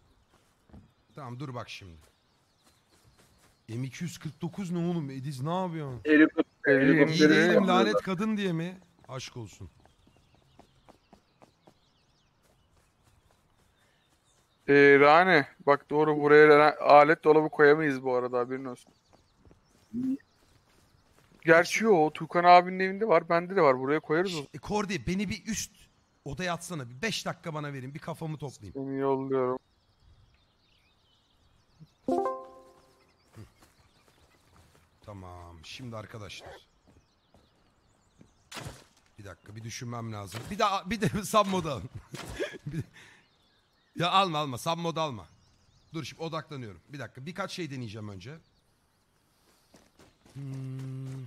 Tamam dur bak şimdi. M iki yüz kırk dokuz ne oğlum? Ediz ne yapıyorsun? Helikopter. İyi değilim lanet kadın diye mi? Aşk olsun. Ee, Rane bak doğru buraya alet dolabı koyamayız bu arada haberin olsun. Gerçi o Tuğkan abinin evinde var bende de var buraya koyarız o. E, Kordi beni bir üst odaya atsana bir beş dakika bana verin bir kafamı toplayayım. Seni yolluyorum. Hı. Tamam şimdi arkadaşlar. Bir dakika bir düşünmem lazım. Bir daha bir de submoda. bir de... Ya alma alma. Submod alma. Dur şimdi odaklanıyorum. Bir dakika. Birkaç şey deneyeceğim önce. Hmm.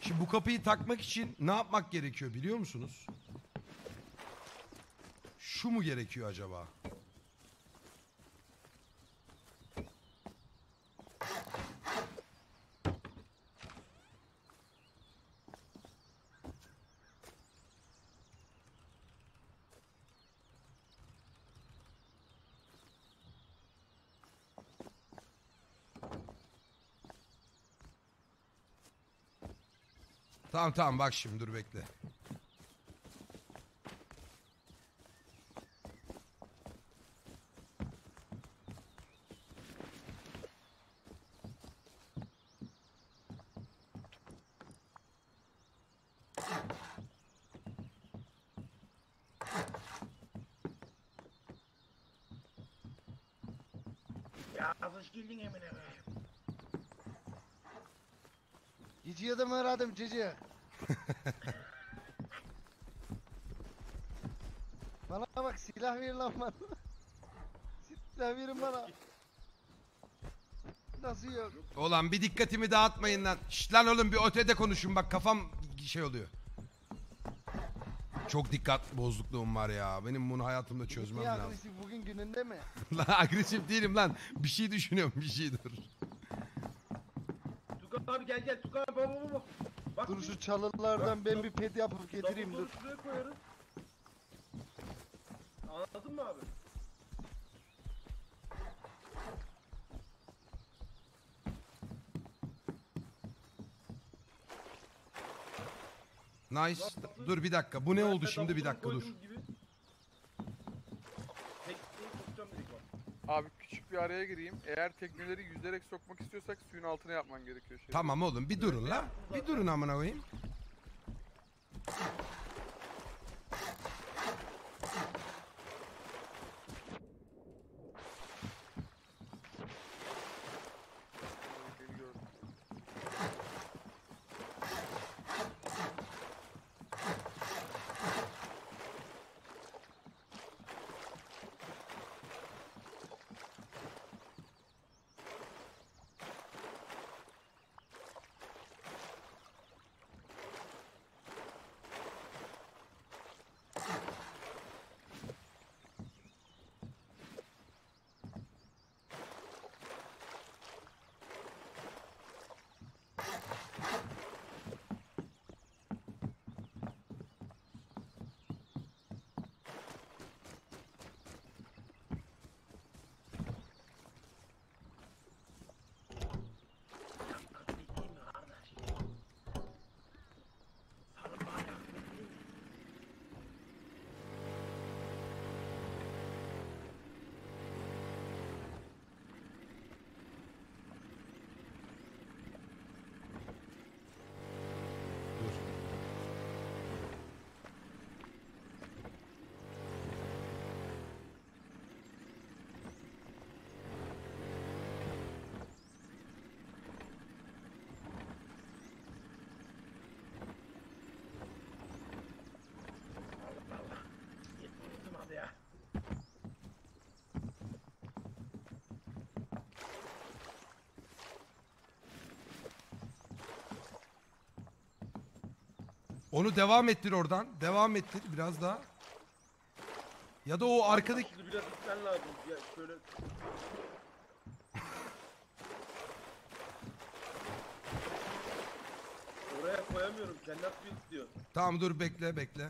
Şimdi bu kapıyı takmak için ne yapmak gerekiyor biliyor musunuz? Şu mu gerekiyor acaba? Tamam tamam bak şimdi dur bekle. Ya hoş geldin Emine. Cici adam aradım cici. Bana bak silah ver lan bana. Silah verin bana. Nasıl yok? Ulan bir dikkatimi dağıtmayın lan. Şşt lan oğlum bir ötede konuşun bak kafam şey oluyor. Çok dikkat bozukluğum var ya. Benim bunu hayatımda çözmem lazım. Niye agresif bugün gününde mi? Lan agresif değilim lan. Bir şey düşünüyorum bir şey dur. Tuğkan abi gel gel Tuğkan abi bak bak. Bak dur şu çalılardan ben bir ped yapıp getireyim dur. Anladın mı abi? Nice. Dur bir dakika. Bu ne oldu şimdi? Bir dakika dur. Abi küçük bir araya gireyim. Eğer tekneleri yüzerek sokmak istiyorsak suyun altına yapman gerekiyor. Şeyleri. Tamam oğlum bir durun la. Bir durun amına koyayım. Onu devam ettir oradan. Devam ettir biraz daha. Ya da o arkadaki... Biraz itmen lazım. Ya şöyle... Oraya koyamıyorum. Kendisi istiyor. Tamam dur bekle bekle.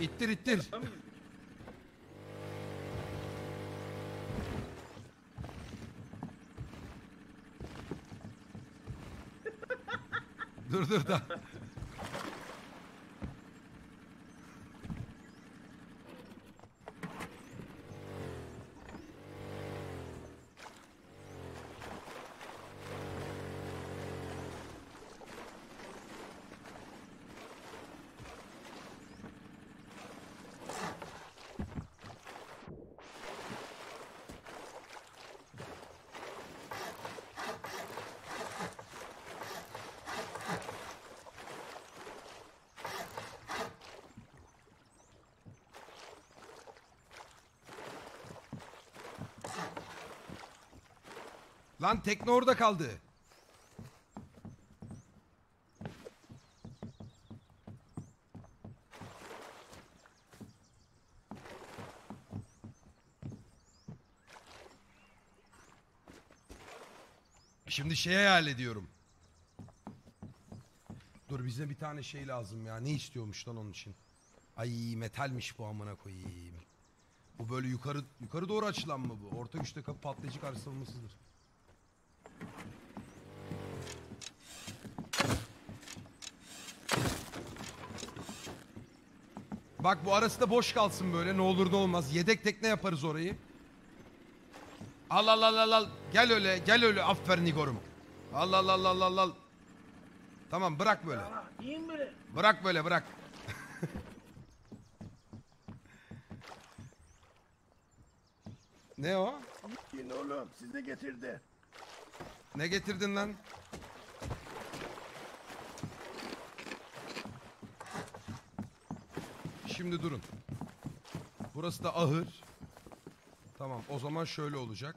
İttir ittir. Dur dur da. Lan tekne orada kaldı. Şimdi şeye hayal ediyorum. Dur bize bir tane şey lazım ya. Ne istiyormuş lan onun için? Ay metalmiş bu amına koyayım. Bu böyle yukarı yukarı doğru açılan mı bu? Orta güçte patlayıcı sarsılmasıdır. Bak bu arası da boş kalsın böyle. Ne olur ne olmaz. Yedek tekne yaparız orayı. Al al al al al. Gel öyle gel öyle. Aferin Igor'um. Al al al al al al. Tamam bırak böyle. Bırak böyle bırak. Ne o? Ne oğlum size getirdi. Ne getirdin lan? Şimdi durun. Burası da ahır. Tamam o zaman şöyle olacak.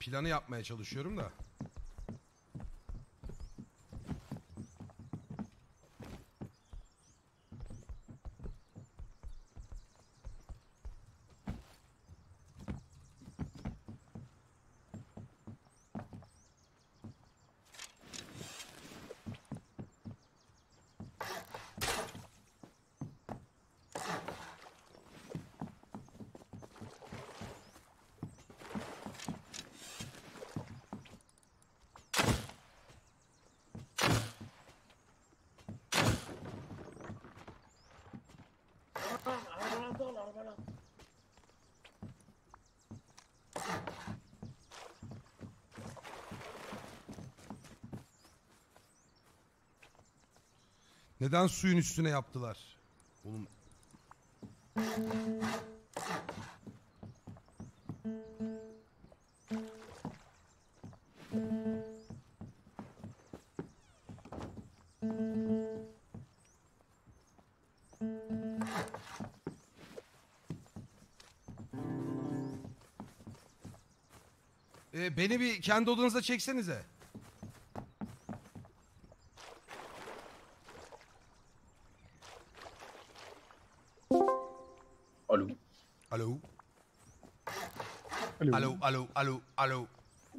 planı yapmaya çalışıyorum da. Neden suyun üstüne yaptılar? Oğlum. Ee, beni bir kendi odanıza çeksenize. Alo, alo, alo, alo.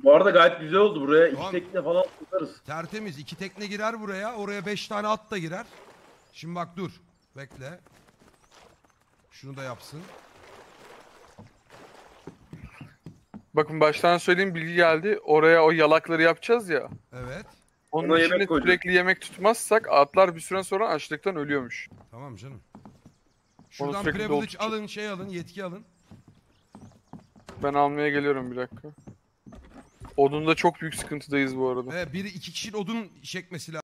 Bu arada gayet güzel oldu buraya. İki tamam. Tekne falan tutarız. Tertemiz. İki tekne girer buraya. Oraya beş tane at da girer. Şimdi bak dur. Bekle. Şunu da yapsın. Bakın baştan söyleyeyim, bilgi geldi. Oraya o yalakları yapacağız ya. Evet. Onun için yemek sürekli yemek tutmazsak atlar bir süre sonra açlıktan ölüyormuş. Tamam canım. Şuradan privilege alın, şey alın, yetki alın. Ben almaya geliyorum bir dakika. Odunda çok büyük sıkıntıdayız bu arada. Ee, biri iki kişinin odun çekmesi lazım.